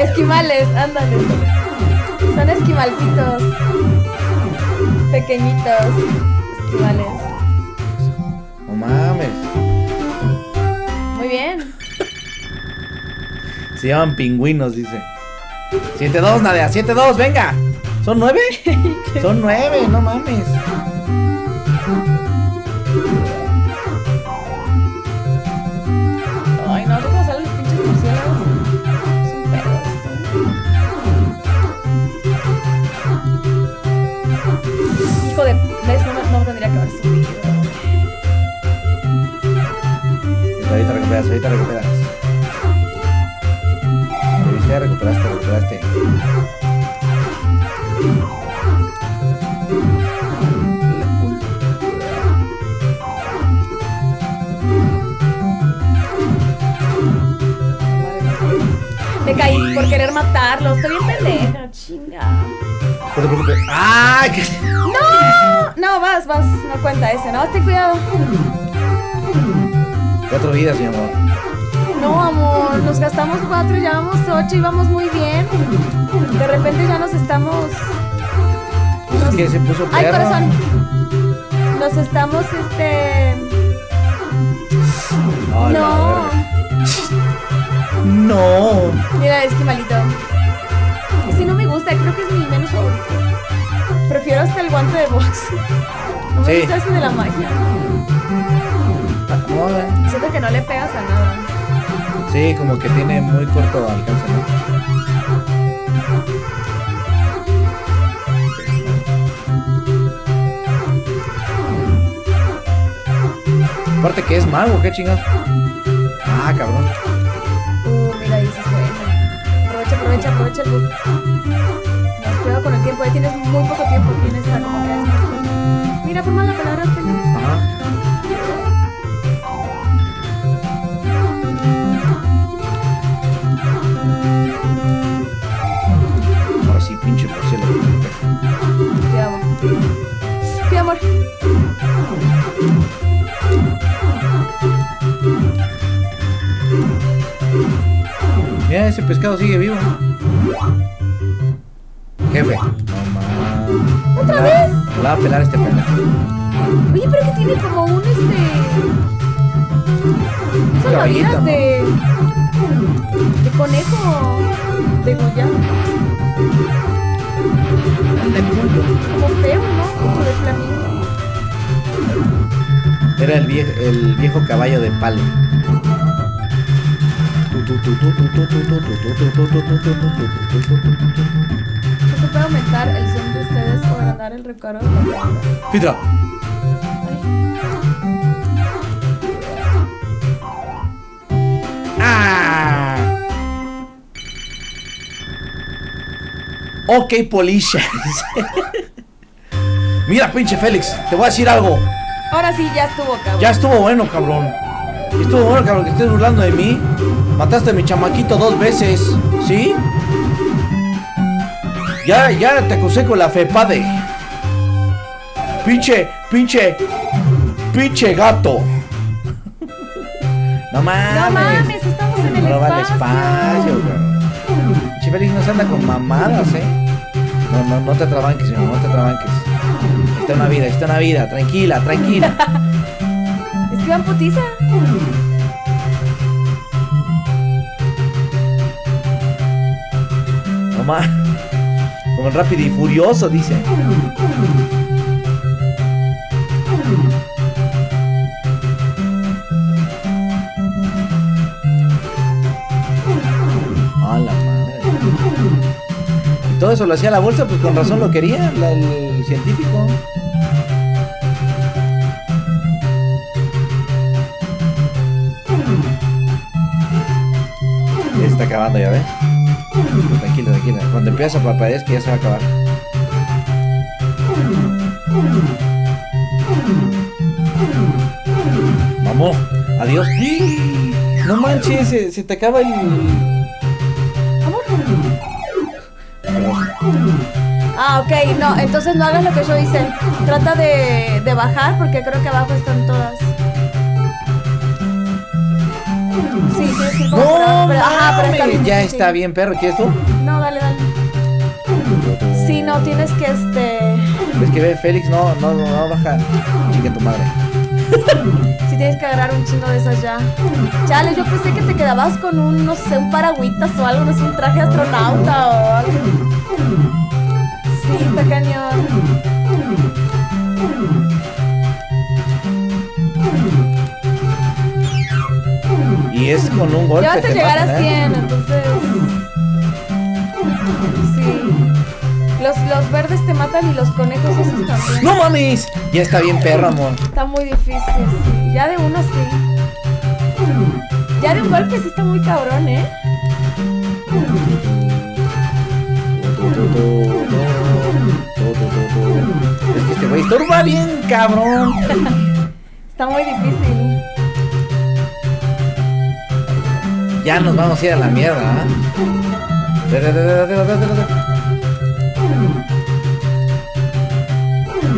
Esquimales, ándale. Son esquimalcitos. Pequeñitos. Esquimales. No mames. Bien. Se llaman pingüinos, dice. siete dos, Nadia, siete dos, venga. ¿Son nueve? Son nueve, no mames. Ay, no, ¿cómo salen los pinches murciélagos? Es un pedo esto. Hijo de... ¿Ves? No, no tendría que haber subido. Ahorita recuperas, ahorita recuperas. Te viste, recuperaste, recuperaste. Me caí por querer matarlos. Estoy bien pendeja, chinga. No te preocupes. ¡Ah! ¿Qué? ¡No! No, vas, vas. No cuenta ese, ¿no? Ten cuidado. Cuatro vidas, mi amor. No, amor, nos gastamos cuatro, llevamos ocho, íbamos muy bien. De repente ya nos estamos... Pues nos... Es que se puso perro. Ay, corazón. Nos estamos, este... Oh, no. No. Mira, es que malito. Ese no me gusta, creo que es mi menos favorito. Prefiero hasta el guante de box. No me sí. gusta ese de la magia. Siento que no le pegas a nada. Sí, como que tiene muy corto alcance, ¿no? Aparte que es mago, qué chingados. Ah, cabrón. Uh, mira, dices bueno. Aprovecha, aprovecha, aprovecha el bug. No, cuidado con el tiempo, ahí tienes muy poco tiempo. Tienes la comodidad. Mira, forma la palabra, Felipe. Ajá. Ahora sí, pinche por cielo. Te amo. Te amo. Mira, ese pescado sigue vivo. Jefe. No, ¿otra vez? Le va a pelar este pendejo. Oye, pero que tiene como un este... salvavidas de... de conejo degollado. De pulpo. Como feo, ¿no? Como de flamingo. Era el viejo, el viejo caballo de palo. ¿No se puede aumentar el zoom de ustedes o agrandar el recuadro? ¡Fitra! Ok, Polisha. Mira, pinche Félix, te voy a decir algo. Ahora sí, ya estuvo, cabrón. Ya estuvo bueno, cabrón. Estuvo bueno, cabrón, que estés burlando de mí. Mataste a mi chamaquito dos veces, ¿sí? Ya, ya te acusé con la FEPADE. Pinche, pinche, pinche gato. No mames. No mames, estamos en el espacio. No va al espacio, güey. Che, Félix no se anda con mamadas, eh. No, no, no te trabanques, señor, no te trabanques. Está una vida, está una vida. Tranquila, tranquila. Es que van putiza. No mames. Como Rápido y Furioso, dice. A la madre. Y todo eso lo hacía la bolsa, pues con razón lo quería la, el, el científico. Ya se está acabando, ya ves. Tranquila, tranquila. Cuando empieza a papá es que ya se va a acabar. Vamos, adiós. ¡Sí! No manches, se, se te acaba el. Ah, ok, no, entonces no hagas lo que yo hice. Trata de, de bajar porque creo que abajo están todas. Sí, sí, sí. No, ajá, pero está bien, ya sí. Está bien, perro, ¿quieres tú? No, dale, dale. Sí, no, tienes que este... Es que ve, Félix, no, no, no, baja. Chica tu madre. Sí, tienes que agarrar un chingo de esas ya. Chale, yo pensé que te quedabas con un, no sé, un paragüitas o algo, no sé, un traje astronauta o algo. Sí, está cañón. Y es con un golpe. Ya vas a llegar a cien, entonces. Sí. Los, los verdes te matan y los conejos esos también. ¡No mames! Ya está bien, perro, amor. Está muy difícil, sí. Ya de uno sí. Ya de un golpe sí está muy cabrón, ¿eh? Es que este güey estorba bien, cabrón. Está muy difícil. Ya nos vamos a ir a la mierda, ¿eh?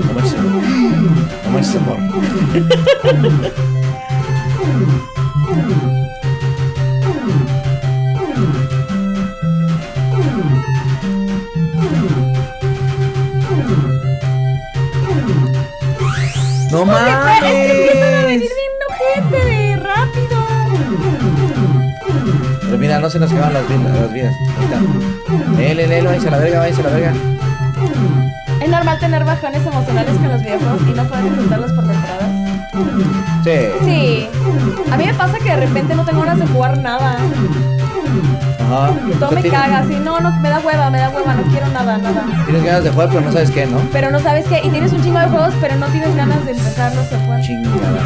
No manches, amor. No manches, amor. No mames. Es que empiezan a venir bien ojete, rápido. Pero mira, no se nos quedan las vidas, las vidas. Lele, lele, váyanse a la verga, váyanse a la verga. Es normal tener bajones emocionales con los videojuegos y no poder disfrutarlos por temporadas. Sí. Sí. A mí me pasa que de repente no tengo ganas de jugar nada. Ajá. Todo me caga, así, no, no, me da hueva, me da hueva, no quiero nada, nada. Tienes ganas de jugar, pero no sabes qué, ¿no? Pero no sabes qué, y tienes un chingo de juegos, pero no tienes ganas de empezarlos a jugar. Chingada.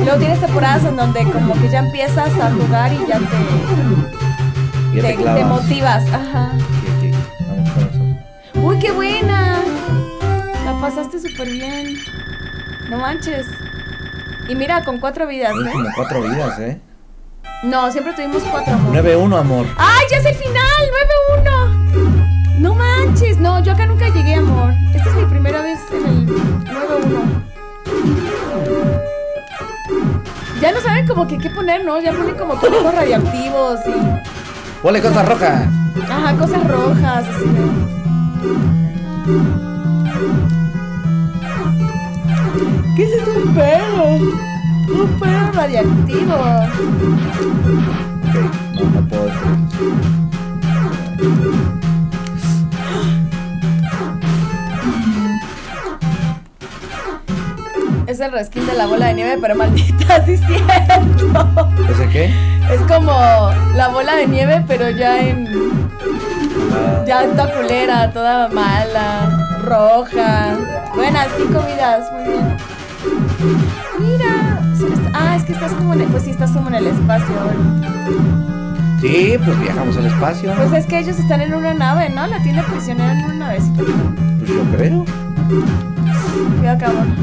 Y luego tienes temporadas en donde como que ya empiezas a jugar y ya te... Ya te, te, te motivas, ajá. Okay, okay. Vamos con eso. ¡Uy, qué buena! La pasaste súper bien. No manches. Y mira, con cuatro vidas, ¿eh? Con cuatro vidas, ¿eh? No, siempre tuvimos cuatro, amor. nueve uno, amor. ¡Ay, ya es el final! nueve uno. No manches. No, yo acá nunca llegué, amor. Esta es mi primera vez en el nueve uno. Ya no saben como que qué poner, ¿no? Ya ponen como cosas radioactivos y... Ponle cosas rojas. Ajá, cosas rojas, así de... ¿Qué es esto? Un perro. Un perro radioactivo. Ok, no, no puedo hacer. Es el reskin de la bola de nieve, pero maldita, sí es cierto. ¿Ese qué? Es como la bola de nieve, pero ya en... Ah. Ya en toda culera, toda mala, roja. Bueno, cinco vidas, muy bien. Mira. Ah, es que estás como en el... Pues sí, estás como en el espacio ahora. Sí, pues viajamos al espacio. Pues es que ellos están en una nave, ¿no? La tiene prisionera en una navecita. Pues yo creo. Cuidado, cabrón.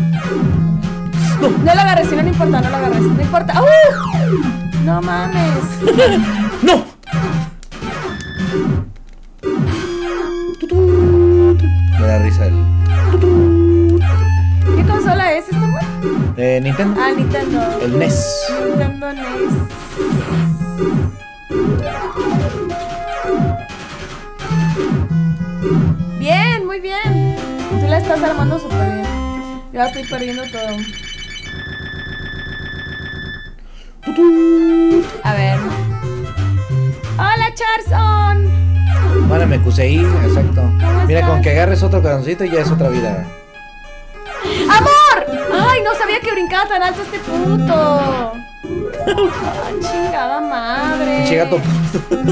No, no la agarres, si no, no importa, no la agarres, no importa. ¡Uh! No mames. No. de Nintendo. Ah, Nintendo. El N E S. Nintendo N E S. Bien, muy bien. Tú la estás armando súper bien. Yo estoy perdiendo todo. A ver. ¡Hola, Charson! Bueno, me puse ahí, exacto. Mira, con que agarres otro corazoncito y ya es otra vida. ¡Amor! ¡Ay, no sabía que brincaba tan alto este puto! ¡Ah, chingada madre! ¡Chinga tu puto!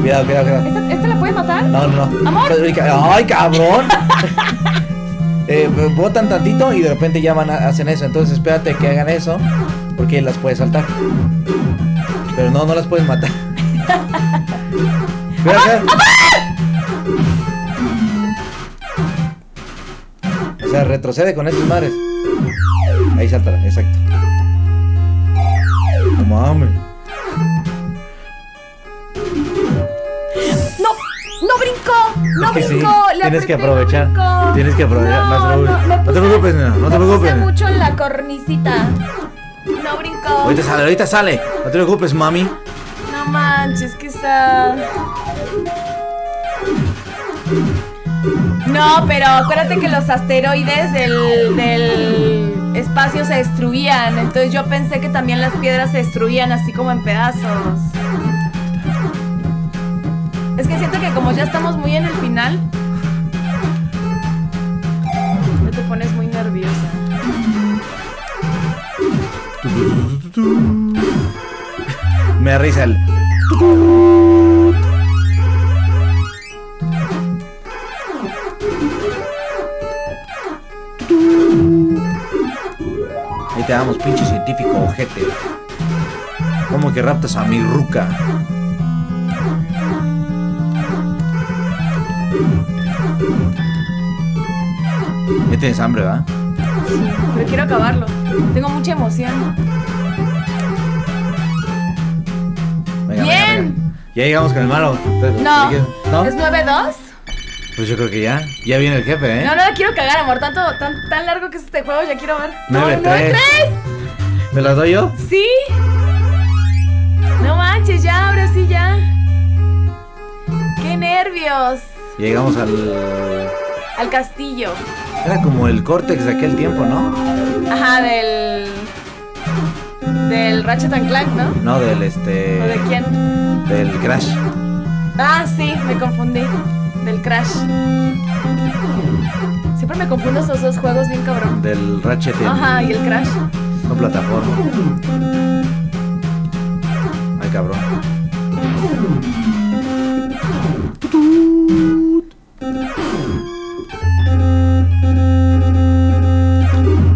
Cuidado, cuidado, cuidado. ¿Esta, ¿Esta la puedes matar? No, no, no. ¡Amor! ¡Ay, cabrón! Eh, botan tantito y de repente ya van a, hacen eso. Entonces espérate que hagan eso, porque las puedes saltar. Pero no, no las puedes matar. Mira, ¡amor! ¡Amor! O sea, retrocede con estos madres. Ahí saltará, exacto. No mames. ¡No brinco! ¡No es que brinco! Sí. La tienes que aprovechar. Brinco. Tienes que aprovechar. No, no, no, no te preocupes, nena. No, no te preocupes. Me puse mucho en la cornicita. No brinco. Ahorita sale, ahorita sale. No te preocupes, mami. No manches, que está. No, pero acuérdate que los asteroides del, del espacio se destruían. Entonces yo pensé que también las piedras se destruían así como en pedazos. Es que siento que como ya estamos muy en el final, no te pones muy nerviosa. Me da risa el. Ahí te damos, pinche científico ojete. ¿Cómo que raptas a mi ruca? Ya tienes hambre, ¿va? Sí, pero quiero acabarlo. Tengo mucha emoción. Venga, ¡bien! Venga, venga. Ya llegamos con el malo. No, ¿no? ¿Es nueve dos? Pues yo creo que ya. Ya viene el jefe, ¿eh? No, no la quiero cagar, amor. Tanto, tan, tan largo que es este juego, ya quiero ver. nueve tres. No, ¿me las doy yo? Sí. No manches, ya, ahora sí, ya. ¡Qué nervios! Llegamos al... al castillo. Era como el córtex de aquel tiempo, ¿no? Ajá, del... del Ratchet and Clank, ¿no? No, del este... ¿O de quién? Del Crash. Ah, sí, me confundí. Del Crash. Siempre me confundo esos dos juegos bien cabrón. Del Ratchet and... ajá, y el Crash. No, plataforma. Ay, cabrón.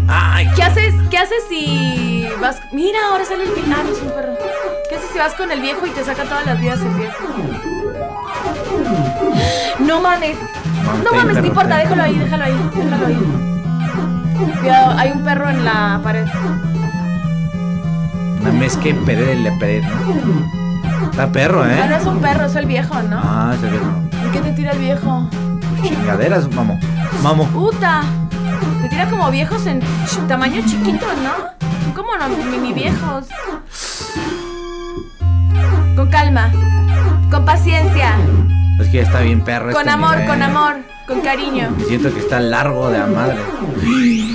Ay, ¿qué haces? ¿Qué haces si vas? Mira, ahora sale el viejo. Ah, no, es un perro. ¿Qué haces si vas con el viejo y te saca todas las vidas el viejo? No mames. No mames, no importa, déjalo ahí, déjalo ahí, déjalo ahí. Cuidado, hay un perro en la pared. Mames, que perder en la pared. Está perro, ¿eh? No, no es un perro, es el viejo, ¿no? Ah, es el viejo. ¿Y qué te tira el viejo? Chingaderas, vamos. Vamos. Puta. Te tira como viejos en tamaño chiquito, ¿no? Son como no, mini viejos. Con calma. Con paciencia. Es que ya está bien perro. Con este amor, nivel. Con amor. Con cariño. Me siento que está largo de la madre.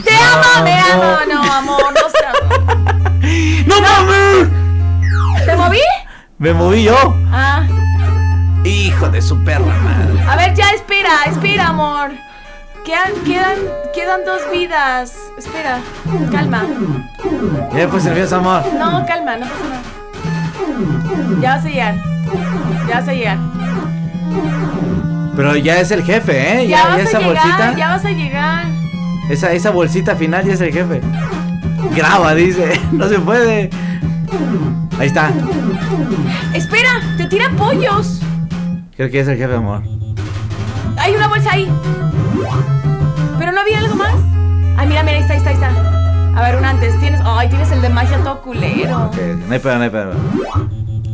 ¡Te amo! ¡Te amo! No, no amor, no te amo. ¡No, no! ¿Te moví? Me moví yo. Ah. Hijo de su perra madre. A ver, ya, espera, espera, amor. Quedan, quedan, quedan dos vidas. Espera, calma. Ya pues nervioso, amor. No, calma, no pasa nada. Ya vas a llegar. Ya vas a llegar. Pero ya es el jefe, ¿eh? Ya, ya, vas ya esa a llegar, bolsita. Ya vas a llegar. Esa, esa bolsita final ya es el jefe. Graba, dice. No se puede. Ahí está. Espera, te tira pollos. Creo que es el jefe, amor. Hay una bolsa ahí. ¿Pero no había algo más? Ay, mira, mira, ahí está, ahí está, ahí está. A ver, un antes, tienes... ay, tienes el de magia todo culero. Ok, no hay pedo, no hay pedo.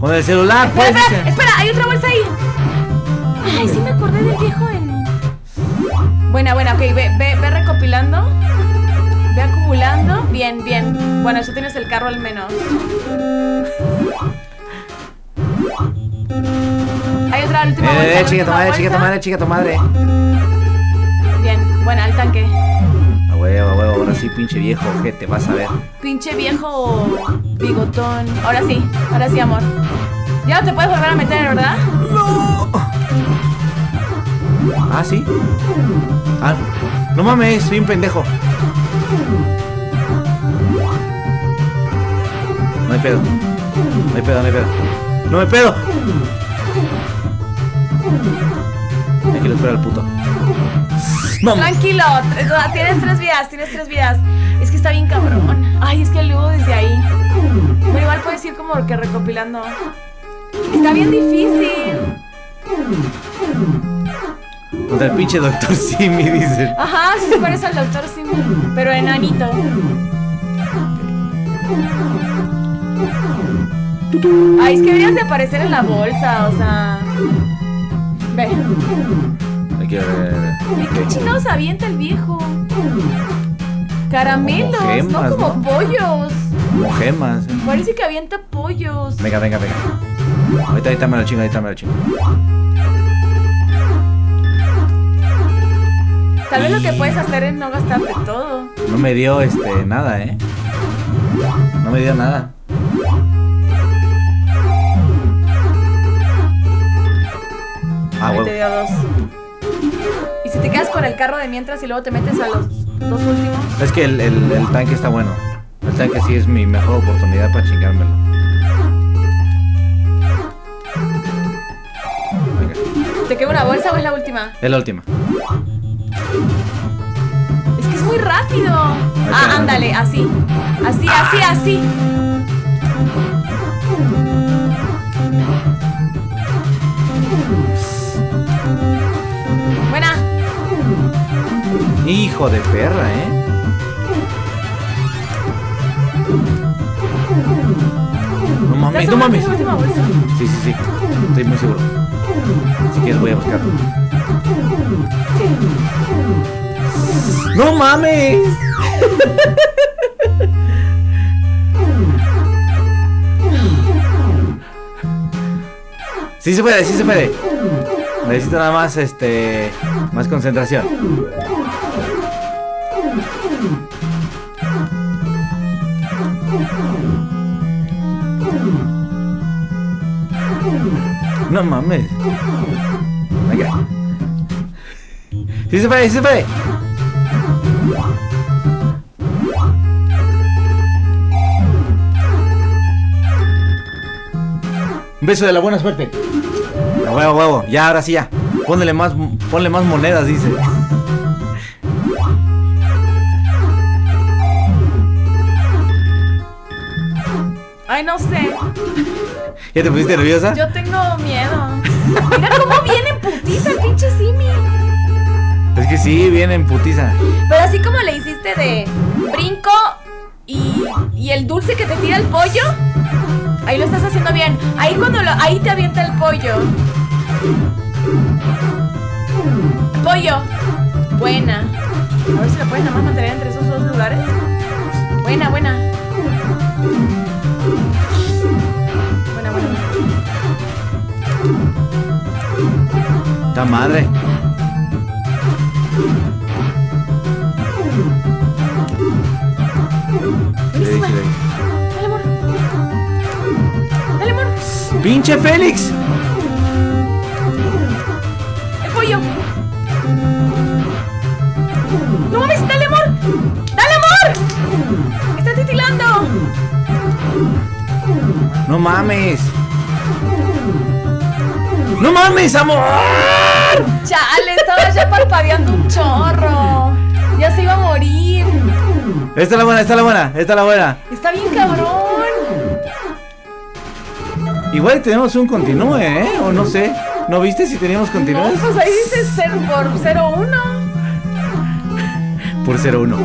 Con el celular, espera, pues... espera, espera, hay otra bolsa ahí. Ay, sí me acordé del viejo en... buena, buena, ok, ve, ve, ve recopilando. Ve acumulando. Bien, bien. Bueno, eso tienes el carro al menos. Hay otra última eh, bolsa. Eh, chica tu madre, chica tu madre, chica tu madre. Bien, bueno, al tanque. A huevo, a huevo, ahora sí, pinche viejo, que te vas a ver. Pinche viejo bigotón. Ahora sí, ahora sí, amor. Ya no te puedes volver a meter, ¿verdad? No. Ah, sí. Ah, no mames, soy un pendejo. No hay pedo. No hay pedo, no hay pedo. ¡No me pedo! Hay que lo espera al puto. ¡Vamos! Tranquilo, tienes tres vidas, tienes tres vidas. Es que está bien cabrón. Ay, es que luego desde ahí. Pero igual puedes ir como que recopilando. Está bien difícil. Contra el pinche Doctor Simi, dice. Ajá, sí, parece al Doctor Simi. Pero enanito. Ay, es que deberías de aparecer en la bolsa, o sea. Ve. Aquí, a ver, a ver. ¿Qué chingados avienta el viejo? Caramelos, como gemas, no como ¿no? pollos. Como gemas. Eh. Parece que avienta pollos. Venga, venga, venga. Ahorita, ahorita me lo chingo, ahorita me lo chingo. Tal vez lo que puedes hacer es no gastarte todo. No me dio este nada, eh. No me dio nada. Ah, bueno. Te dio dos. Y si te quedas con el carro de mientras y luego te metes a los dos últimos. Es que el, el, el tanque está bueno. El tanque sí es mi mejor oportunidad para chingármelo. Okay. ¿Te queda una bolsa o es la última? Es la última. Es que es muy rápido. Okay, ah, ándale, así. Así, ah. así, así. Buena. Hijo de perra, eh. No mames, no mames. Sí, sí, sí. Estoy muy seguro. Si quieres voy a buscar. No mames. Sí se puede, sí se puede. Necesito nada más, este... más concentración. No mames. Venga. Sí se puede, sí se puede. Un beso de la buena suerte. A huevo, huevo. Ya, ahora sí, ya. Ponle más, ponle más monedas, dice. Ay, no sé. ¿Ya te pusiste nerviosa? Yo tengo miedo. Mira cómo viene en putiza el pinche Simi. Es que sí, viene en putiza. Pero así como le hiciste de brinco y, y el dulce que te tira el pollo... Ahí lo estás haciendo bien. Ahí cuando lo... Ahí te avienta el pollo. Pollo. Buena. A ver si lo puedes nada más mantener entre esos dos lugares. Buena, buena. Buena, buena. ¡Ta madre! Buenísima. Dale, amor. Dale, amor. ¡Pinche Félix! ¡El pollo! ¡No mames! ¡Dale, amor! ¡Dale, amor! ¡Está titilando! ¡No mames! ¡No mames, amor! ¡Chale! Estaba ya parpadeando un chorro. Ya se iba a morir. Esta es la buena, esta es la buena, esta es la buena. Está bien cabrón. Igual tenemos un continúe, ¿eh? O no sé. ¿No viste si teníamos continúes? No, pues ahí dice ser por cero uno. Por cero uno.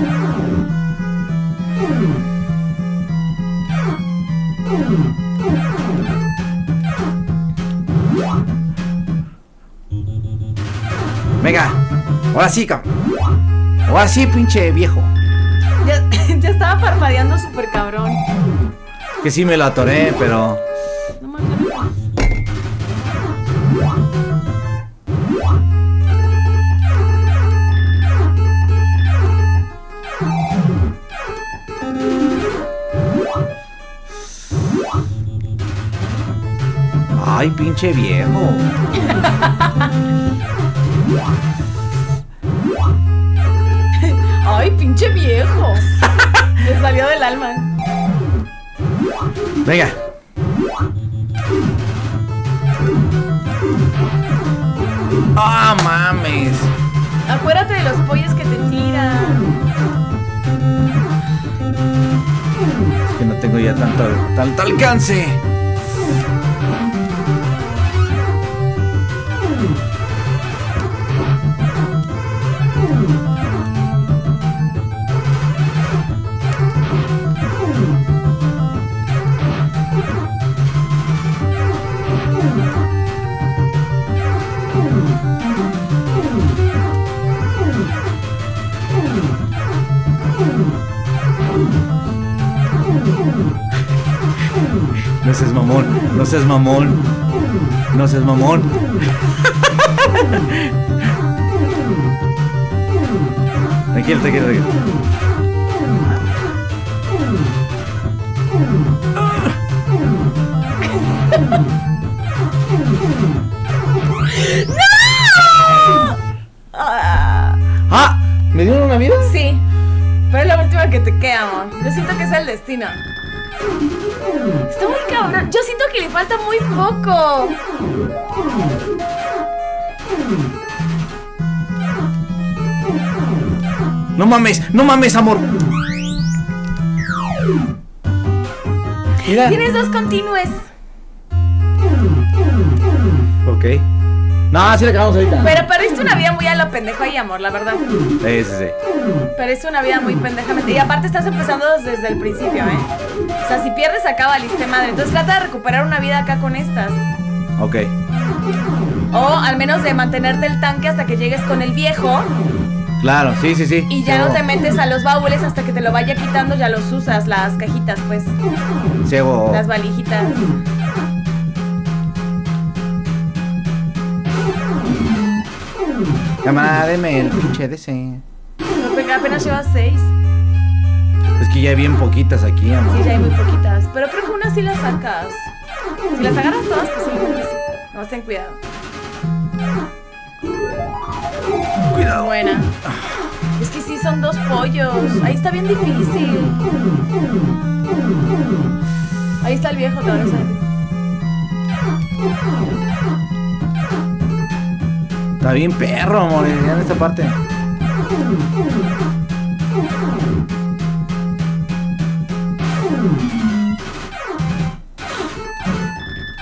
Venga. Ahora sí, cabrón. Ahora sí, pinche viejo. Ya, Ya estaba parpadeando súper cabrón. Que sí me lo atoré, pero... No mames. Ay, pinche viejo. Ay, pinche viejo. Me salió del alma. Venga. Ah, oh, mames. Acuérdate de los pollos que te tiran. Es que no tengo ya tanto, tanto alcance. No seas mamón, no seas mamón, no seas mamón. Tranquilo, tranquilo, tranquilo. ¡No! Ah, ¿me dieron una vida? Sí, pero es la última que te queda, amor. Yo siento que es el destino. Está muy cabrón. Yo siento que le falta muy poco. No mames, no mames, amor. Mira. Tienes dos continúes. Ok. No, así le acabamos ahorita. Pero parece una vida muy a lo pendejo ahí, amor, la verdad. Sí, sí, sí. Parece una vida muy pendejamente. Y aparte estás empezando desde el principio, ¿eh? O sea, si pierdes, acaba lista madre. Entonces trata de recuperar una vida acá con estas. Ok. O al menos de mantenerte el tanque hasta que llegues con el viejo. Claro, sí, sí, sí. Y ya no te metes a los baúles hasta que te lo vaya quitando. Ya los usas, las cajitas, pues. Cebo. Las valijitas. Cámara, deme el pinche D C. Pero apenas llevas seis. Es que ya hay bien poquitas aquí, amor. Sí, ya hay muy poquitas. Pero creo que unas sí las sacas. Si las agarras todas, pues son buenas. No, ten cuidado. Cuidado. Buena. Es que sí, son dos pollos. Ahí está bien difícil. Ahí está el viejo, te van a salir. Está bien perro, amor, en esta parte.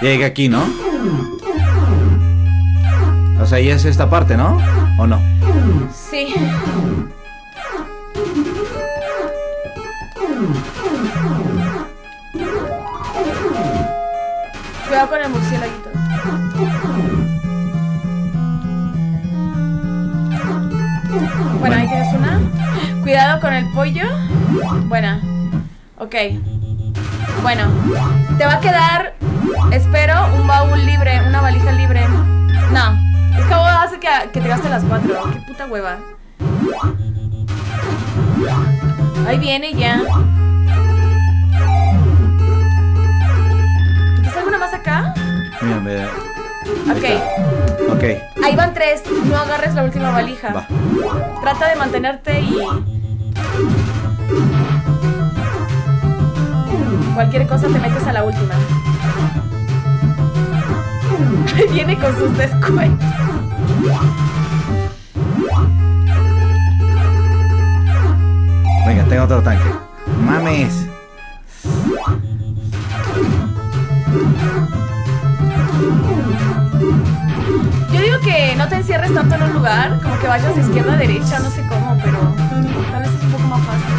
Llega aquí, ¿no? O sea, ya es esta parte, ¿no? ¿O no? Sí. Cuidado con el murciélaguito. Bueno, ahí tienes una. Cuidado con el pollo. Buena. Ok. Bueno. Te va a quedar, espero, un baúl libre, una valija libre. No. Es que vos hace que, que te gasten las cuatro. Qué puta hueva. Ahí viene ya. ¿Tienes alguna más acá? Mira, mira. Ok. Ok. Ahí van tres. No agarres la última valija. Va. Trata de mantenerte y... Cualquier cosa te metes a la última. Viene con sus descuentos. Venga, tengo otro tanque. ¡Mames! Yo digo que no te encierres tanto en un lugar, como que vayas de izquierda a derecha, no sé cómo, pero tal vez es un poco más fácil.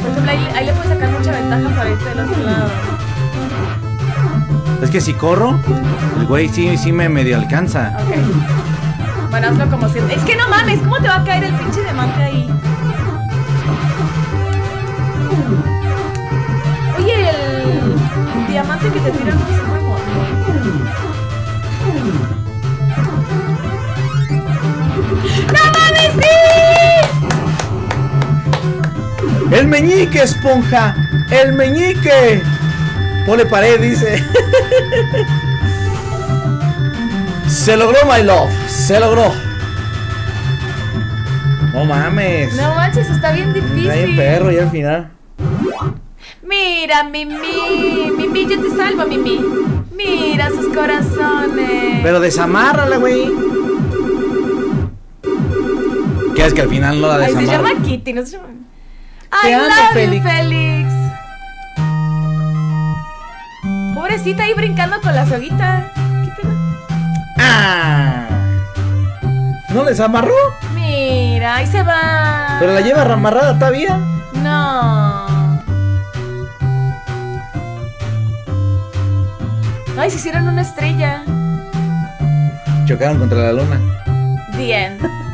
Por ejemplo, ahí, ahí le puedes sacar mucha ventaja para irte del otro lado. Es que si corro, el güey sí, sí me medio alcanza. Ok. Bueno, hazlo como siempre. Es que no mames, ¿cómo te va a caer el pinche diamante ahí? Oye, el, el diamante que te tiran no se mueve. ¡No mames, sí! ¡El meñique, esponja! ¡El meñique! Pone pared, dice. Se logró, my love. Se logró. No mames. No manches, está bien difícil. Hay un perro y al final. Mira, Mimi. Mimi, yo te salvo, Mimi. Mira sus corazones. Pero desamárrala, güey. ¿Qué es que al final no la desamarra? Ay, se llama Kitty, no se llama. I love you, Félix. Pobrecita ahí brincando con la soguita. ¿Qué pedo? Ah. ¿No les amarró? Mira, ahí se va. ¿Pero la lleva amarrada todavía? No. Ay, se hicieron una estrella. Chocaron contra la luna. The end.